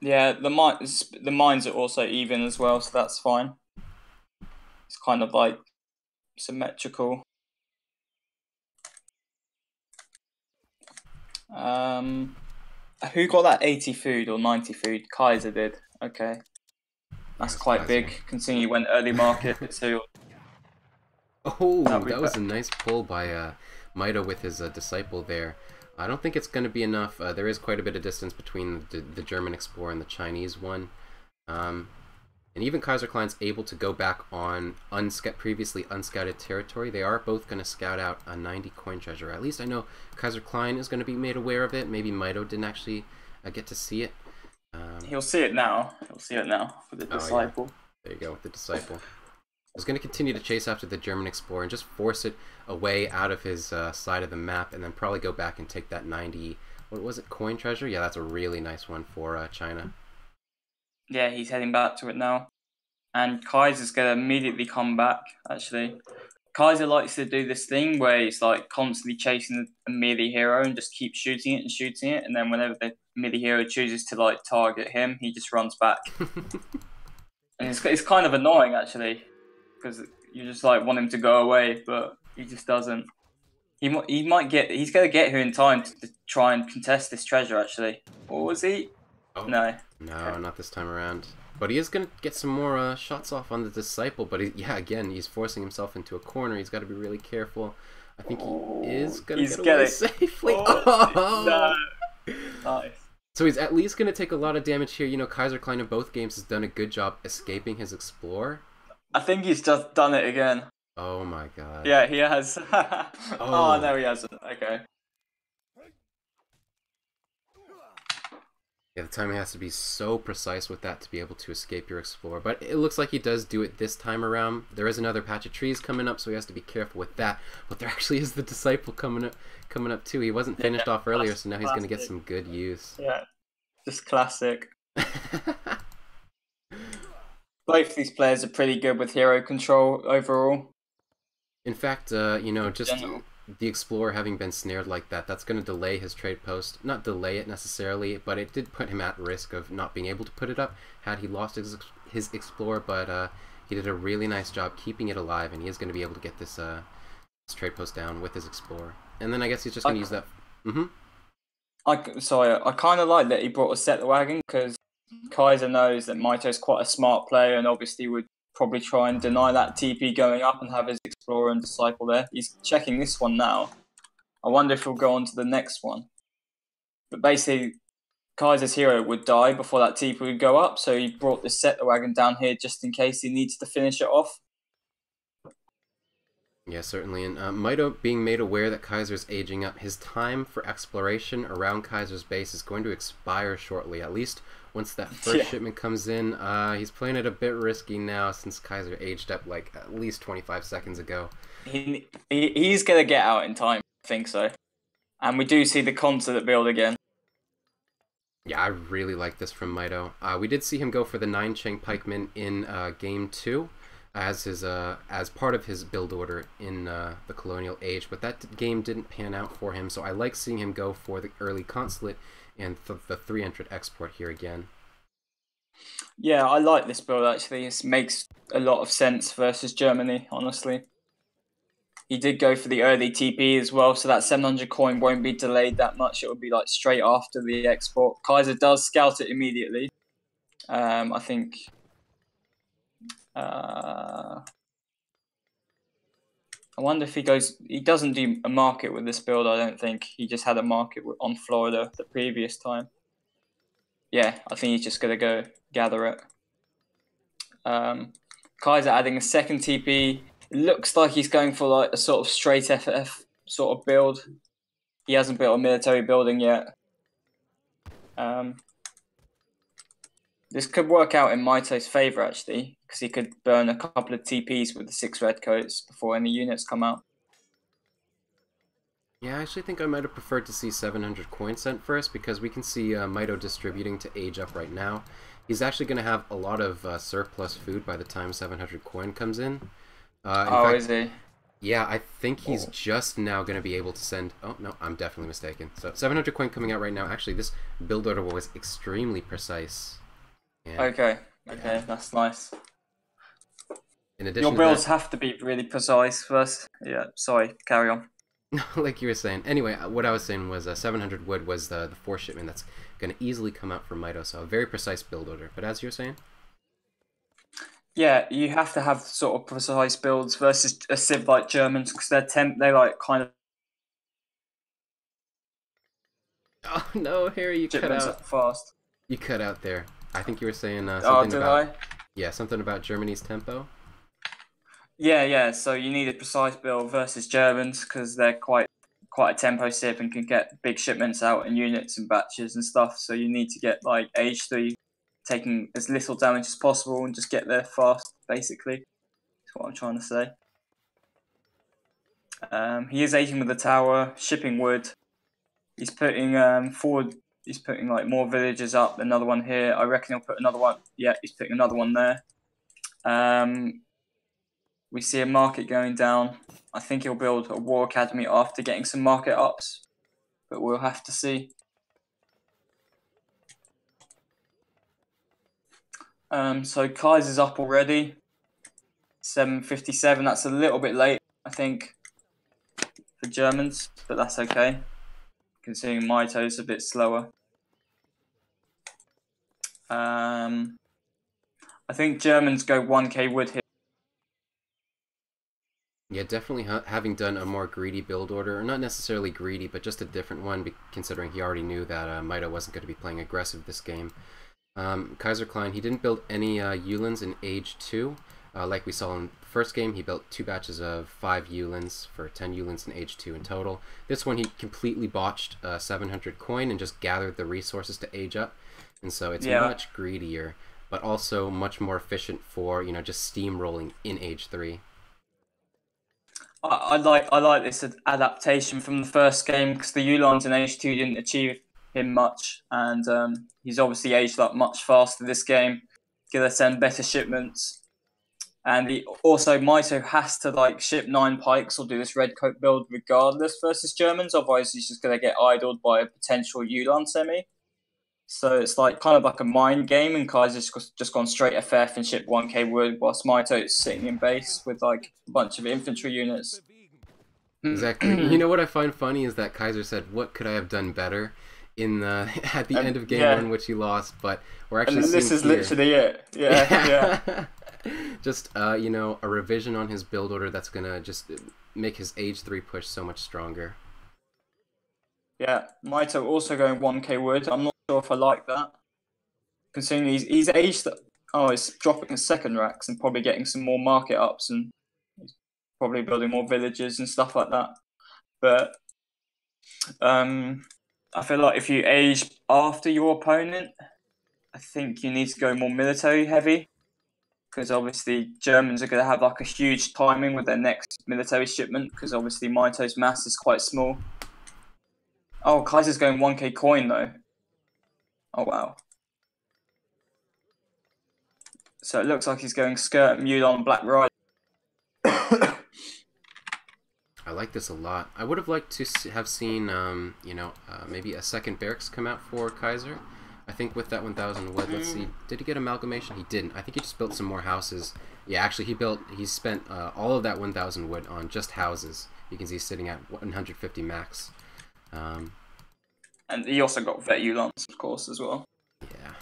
Yeah, the mines the mines are also even as well, so that's fine. It's kind of like symmetrical. Um, who got that eighty food or ninety food? Kaiser did. Okay, that's quite Kaiser. Big, considering you went early market. So oh, that back. was a nice pull by uh, Mitoe with his uh, disciple there. I don't think it's going to be enough. Uh, there is quite a bit of distance between the, the German explorer and the Chinese one, um, and even Kaiserklein's able to go back on unsc previously unscouted territory. They are both going to scout out a ninety coin treasure. At least I know Kaiserklein is going to be made aware of it. Maybe Mitoe didn't actually uh, get to see it. Um, He'll see it now. He'll see it now with the oh, disciple. Yeah. There you go, with the disciple. He's going to continue to chase after the German explorer and just force it away out of his uh, side of the map, and then probably go back and take that ninety. What was it? Coin treasure? Yeah, that's a really nice one for uh, China. Yeah, he's heading back to it now, and Kaiser's going to immediately come back. Actually, Kaiser likes to do this thing where he's like constantly chasing a melee hero and just keep shooting it and shooting it, and then whenever they melee hero chooses to like target him, he just runs back. And it's, it's kind of annoying actually, because you just like want him to go away, but he just doesn't. He he might get. He's gonna get here in time to, to try and contest this treasure actually. Or was he? Oh, no. No, okay. Not this time around. But he is gonna get some more uh, shots off on the disciple. But he, yeah, again, he's forcing himself into a corner. He's got to be really careful. I think oh, he is gonna get away safely. Oh, oh. No. Nice. So he's at least going to take a lot of damage here. You know, Kaiserklein in both games has done a good job escaping his explorer. I think he's just done it again. Oh my god. Yeah, he has. oh. oh, no, he hasn't. Okay. Yeah, the timing has to be so precise with that to be able to escape your explorer. But it looks like he does do it this time around. There is another patch of trees coming up, so he has to be careful with that. But there actually is the disciple coming up, coming up too. He wasn't finished yeah, off earlier, so now he's going to get some good use. Yeah, just classic. Both these players are pretty good with hero control overall. In fact, uh, you know, just... General. The explorer having been snared like that, that's going to delay his trade post. Not delay it necessarily, but it did put him at risk of not being able to put it up had he lost his, his explorer, but uh, he did a really nice job keeping it alive, and he is going to be able to get this, uh, this trade post down with his explorer. And then I guess he's just going to use that... Mm-hmm. I, sorry, I kind of like that he brought a set wagon, because Kaiser knows that Mitoe's quite a smart player and obviously would probably try and deny that T P going up and have his explorer and disciple there. He's checking this one now. I wonder if he'll go on to the next one. But basically, Kaiser's hero would die before that T P would go up, so he brought the settler wagon down here just in case he needs to finish it off. Yeah, certainly. And uh, Mitoe being made aware that Kaiser's aging up, his time for exploration around Kaiser's base is going to expire shortly, at least once that first yeah. shipment comes in. Uh, he's playing it a bit risky now since Kaiser aged up like at least twenty-five seconds ago. He, he He's going to get out in time, I think so. And we do see the concert build again. Yeah, I really like this from Mitoe. Uh, we did see him go for the nine Cheng pikemen in uh, game two. As his uh as part of his build order in uh, the colonial age, but that game didn't pan out for him. So I like seeing him go for the early consulate and th the three hundred export here again. Yeah, I like this build actually. It makes a lot of sense versus Germany, honestly. He did go for the early T P as well, so that seven hundred coin won't be delayed that much. It will be like straight after the export. Kaiser does scout it immediately. Um, I think. Uh, I wonder if he goes, he doesn't do a market with this build, I don't think. He just had a market on Florida the previous time. Yeah, I think he's just going to go gather it. Um, Kaiser adding a second T P. It looks like he's going for like a sort of straight F F sort of build. He hasn't built a military building yet. Um, this could work out in Mito's favour actually, because he could burn a couple of T Ps with the six red coats before any units come out. Yeah, I actually think I might have preferred to see seven hundred coin sent first, because we can see uh, Mito distributing to Age Up right now. He's actually going to have a lot of uh, surplus food by the time seven hundred coin comes in. Uh, in oh, fact, is he? Yeah, I think he's oh. just now going to be able to send... Oh, no, I'm definitely mistaken. So, seven hundred coin coming out right now. Actually, this build order was extremely precise. And, okay, okay, yeah. That's nice. In addition Your builds to that, have to be really precise first. Yeah, sorry, carry on. Like you were saying. Anyway, what I was saying was uh, seven hundred wood was the, the four shipment that's going to easily come out from Mito, so a very precise build order. But as you were saying? Yeah, you have to have sort of precise builds versus a civ like Germans, because they're temp, they like kind of... Oh no, Harry, you cut out. Fast. You cut out there. I think you were saying uh, something oh, about... I? Yeah, something about Germany's tempo. Yeah, yeah. So you need a precise build versus Germans, because they're quite quite a tempo civ and can get big shipments out in units and batches and stuff. So you need to get like age three, taking as little damage as possible and just get there fast. Basically, that's what I'm trying to say. Um, he is aging with the tower, shipping wood. He's putting um forward. He's putting like more villages up. Another one here. I reckon he'll put another one. Yeah, he's putting another one there. Um. We see a market going down. I think he'll build a war academy after getting some market ups, but we'll have to see. Um, so Kaiser's up already. seven fifty-seven, that's a little bit late, I think, for Germans, but that's okay, considering Mito's a bit slower. Um, I think Germans go one K wood here. Yeah, definitely ha having done a more greedy build order, or not necessarily greedy, but just a different one, considering he already knew that uh, Mito wasn't going to be playing aggressive this game. Um, Kaiserklein, he didn't build any uh, Uhlans in Age two. Uh, like we saw in the first game, he built two batches of five Uhlans for ten Uhlans in Age two in total. This one, he completely botched uh, seven hundred coin and just gathered the resources to age up, and so it's yeah. much greedier, but also much more efficient for, you know, just steamrolling in Age three. I like I like this adaptation from the first game, because the Uhlans in Age two didn't achieve him much, and um, he's obviously aged up much faster this game. Gonna send better shipments, and he also Mito has to like ship nine pikes or do this red coat build regardless versus Germans. Otherwise, he's just gonna get idled by a potential Uhlan semi. So it's like kind of like a mind game, and Kaiser's just gone straight F F and shipped one K wood, whilst Mito is sitting in base with like a bunch of infantry units. Exactly. You know what I find funny is that Kaiser said, "What could I have done better?" in the at the um, end of game yeah. one, which he lost. But we're actually and this is here. literally it. Yeah, yeah. yeah. Just uh, you know, a revision on his build order that's gonna just make his age three push so much stronger. Yeah, Mito also going one K wood. I'm not. If I like that, considering he's he's aged. Oh, he's dropping the second racks and probably getting some more market ups, and he's probably building more villages and stuff like that. But um, I feel like if you age after your opponent, I think you need to go more military heavy, because obviously Germans are going to have like a huge timing with their next military shipment, because obviously Mito's mass is quite small. Oh, Kaiser's going one K coin though. Oh wow. So it looks like he's going skirt, mule on black ride. I like this a lot. I would have liked to have seen, um, you know, uh, maybe a second barracks come out for Kaiser. I think with that one thousand wood, let's see, did he get amalgamation? He didn't. I think he just built some more houses. Yeah, actually he built, he spent uh, all of that one thousand wood on just houses. You can see sitting at one hundred fifty max. Um... And he also got vet Uhlans, of course, as well. Yeah.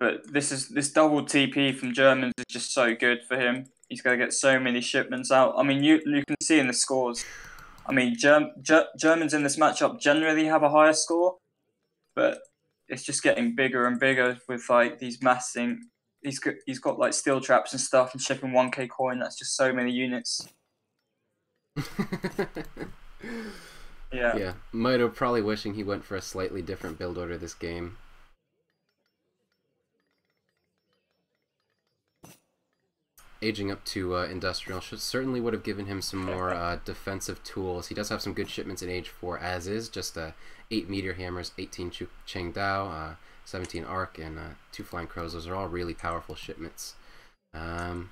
But this is this double T P from Germans is just so good for him. he's going to get so many shipments out. I mean, you you can see in the scores. I mean, Germ, Ger, Germans in this matchup generally have a higher score, but it's just getting bigger and bigger with like these massing. He's got, he's got like steel traps and stuff, and shipping one K coin. That's just so many units. Yeah. Yeah. Moto probably wishing he went for a slightly different build order this game. Aging up to uh, industrial should, certainly would have given him some more uh, defensive tools. He does have some good shipments in age four as is, just uh, eight meteor hammers, eighteen Chengdao, uh, seventeen arc, and uh, two flying crows. Those are all really powerful shipments. Um,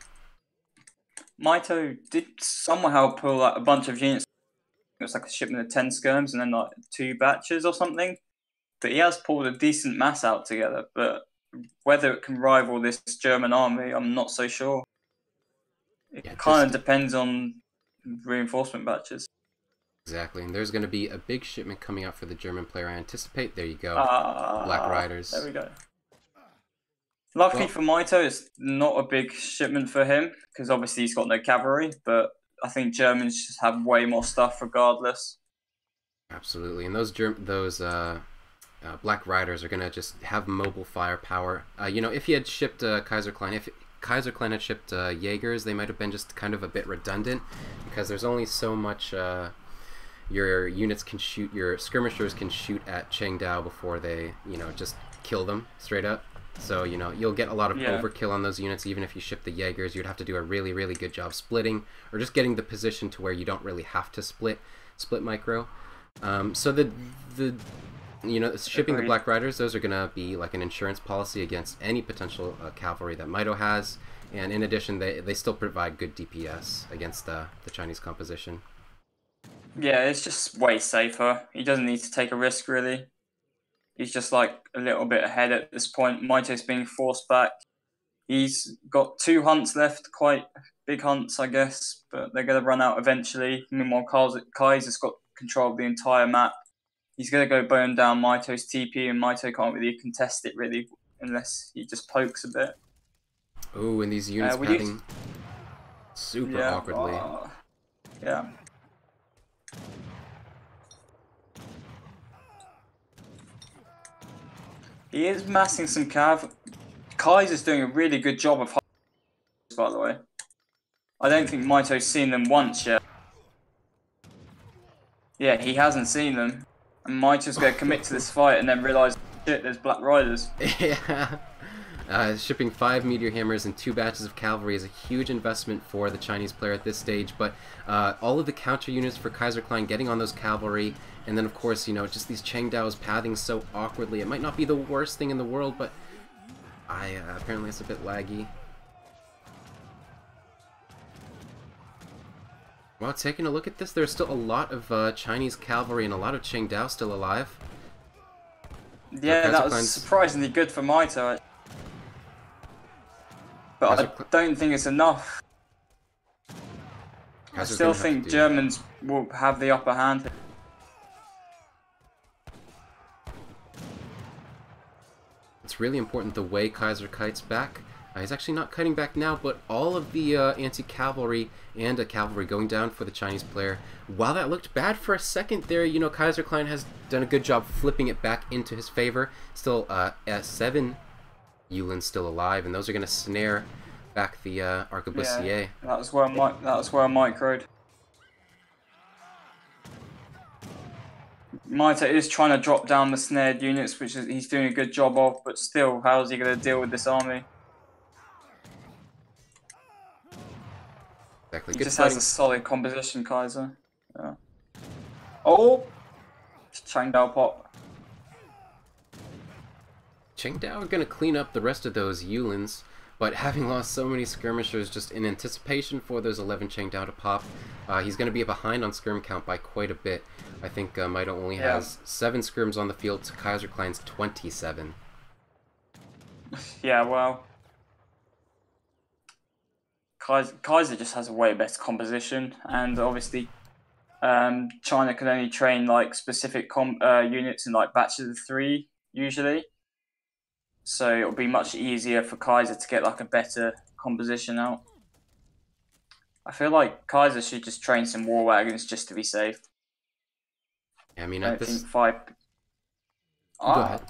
Mitoe did somehow pull out a bunch of units. It was like a shipment of ten skirms and then like two batches or something. But he has pulled a decent mass out together. But whether it can rival this German army, I'm not so sure. It yeah, kind of depends on reinforcement batches. Exactly, and there's going to be a big shipment coming out for the German player. I anticipate. There you go, uh, Black Riders. There we go. Luckily well, for Mitoe, it's not a big shipment for him because obviously he's got no cavalry. But I think Germans just have way more stuff regardless. Absolutely, and those Germ those uh, uh, Black Riders are going to just have mobile firepower. Uh, you know, if he had shipped uh, Kaiserklein, if Kaiserklein had shipped uh, Jaegers, they might have been just kind of a bit redundant because there's only so much uh, your units can shoot, your skirmishers can shoot at Chengdao before they, you know, just kill them straight up. So, you know, you'll get a lot of yeah. overkill on those units. Even if you ship the Jaegers, you'd have to do a really, really good job splitting or just getting the position to where you don't really have to split split micro. Um, so the the... You know, shipping Agreed. the Black Riders, those are going to be like an insurance policy against any potential uh, cavalry that Mitoe has. And in addition, they, they still provide good D P S against uh, the Chinese composition. Yeah, it's just way safer. He doesn't need to take a risk, really. He's just like a little bit ahead at this point. Mitoe's being forced back. He's got two hunts left, quite big hunts, I guess. But they're going to run out eventually. Meanwhile, Kaiser's got control of the entire map. He's going to go burn down Mito's T P, and Mitoe can't really contest it, really, unless he just pokes a bit. Oh, and these units uh, padding you... super yeah. awkwardly. Uh, yeah. He is massing some cav. Kaiser's doing a really good job of... by the way. I don't think Mito's seen them once yet. Yeah, he hasn't seen them. Mito's going to commit to this fight and then realize, shit, there's Black Riders. Yeah. Uh, shipping five meteor hammers and two batches of cavalry is a huge investment for the Chinese player at this stage, but uh, all of the counter units for Kaiserklein getting on those cavalry, and then of course, you know, just these Chengdaos pathing so awkwardly. It might not be the worst thing in the world, but I uh, apparently it's a bit laggy. Well, taking a look at this, there's still a lot of uh, Chinese cavalry and a lot of Chengdao still alive. Yeah, that was surprisingly good for Mitoe. But I don't think it's enough. I still think Germans will have the upper hand. It's really important the way Kaiser kites back. Uh, he's actually not cutting back now, but all of the uh, anti-cavalry and a cavalry going down for the Chinese player. While that looked bad for a second there, you know, Kaiserklein has done a good job flipping it back into his favor. Still, uh, S seven Yulin still alive, and those are going to snare back the uh, Arquebusier. Yeah, that was where I mi that was where I microed. Mitoe is trying to drop down the snared units, which is, he's doing a good job of, but still, how is he going to deal with this army? Exactly. He Good just fighting. has a solid composition, Kaiser. Yeah. Oh! Chengdao pop. Chengdao are going to clean up the rest of those Yulins, but having lost so many skirmishers just in anticipation for those eleven Chengdao to pop, uh, he's going to be behind on skirm count by quite a bit. I think uh, Mitoe only yeah. has seven skirms on the field to Kaiserklein's twenty-seven. Yeah, well... Kaiser just has a way better composition, and obviously um, China can only train like specific com uh, units in like batches of three usually, so it'll be much easier for Kaiser to get like a better composition out. I feel like Kaiser should just train some war wagons just to be safe. Yeah, I mean, I don't think five. Oh. Go ahead.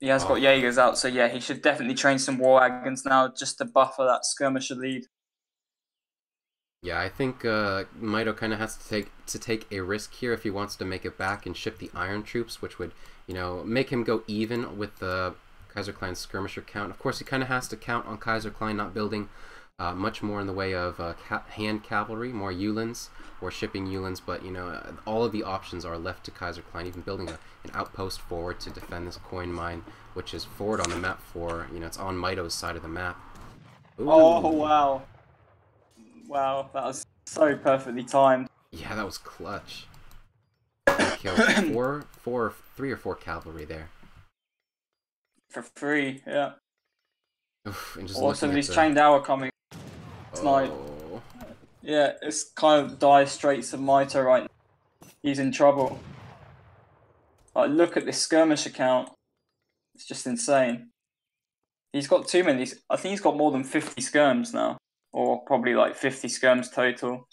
He has oh. got Jaegers out, so yeah, he should definitely train some war wagons now just to buffer that skirmisher lead. Yeah, I think uh, Mitoe kind of has to take to take a risk here if he wants to make it back and ship the iron troops, which would, you know, make him go even with the Kaiserklein's skirmisher count. Of course, he kind of has to count on Kaiserklein not building uh, much more in the way of uh, ca hand cavalry, more Uhlans, or shipping Uhlans, but, you know, all of the options are left to Kaiserklein, even building a, an outpost forward to defend this coin mine, which is forward on the map for, you know, it's on Mito's side of the map. Ooh. Oh, wow. Wow, that was so perfectly timed. Yeah, that was clutch. He killed four, four, three or four cavalry there. For free, yeah. Oof, and just also, these the... chained hour coming. It's oh. Like, yeah, it's kind of dire straits of Mitoe right now. He's in trouble. Like, look at this skirmish account. It's just insane. He's got too many. I think he's got more than fifty skirms now. Or probably like fifty skirms total.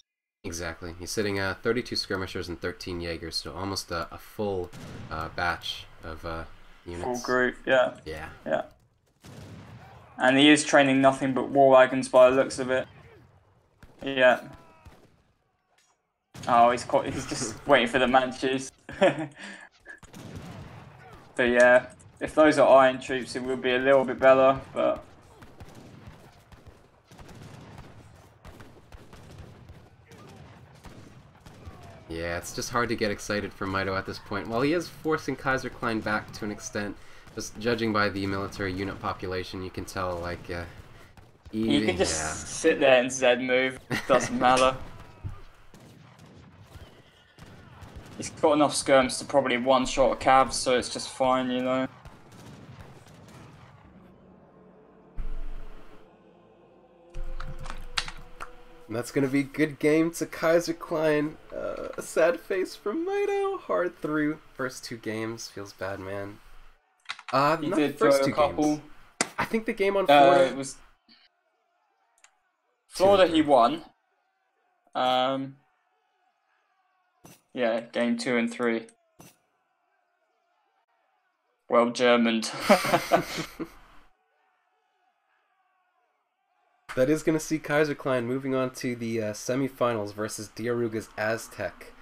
Exactly. He's sitting at uh, thirty-two skirmishers and thirteen Jaegers, so almost a, a full uh, batch of uh, units. Full group, yeah. Yeah. Yeah. And he is training nothing but war wagons by the looks of it. Yeah. Oh, he's quite, he's just waiting for the Manchus. But yeah, if those are iron troops, it would be a little bit better, but... Yeah, it's just hard to get excited for Mitoe at this point. While he is forcing Kaiserklein back to an extent, just judging by the military unit population, you can tell, like, uh... even, you can just yeah. sit there and Z move. It doesn't matter. He's got enough skirms to probably one-shot a cab, so it's just fine, you know? And that's going to be a good game to Kaiserklein. Uh, a sad face from Mitoe. Hard through. First two games. Feels bad, man. Uh, he not did the first two couple. Games. I think the game on Florida... Uh, it was... Florida he won. Um, yeah, game two and three. Well Germaned. That is going to see Kaiserklein moving on to the uh, semifinals versus Diaruga's Aztec.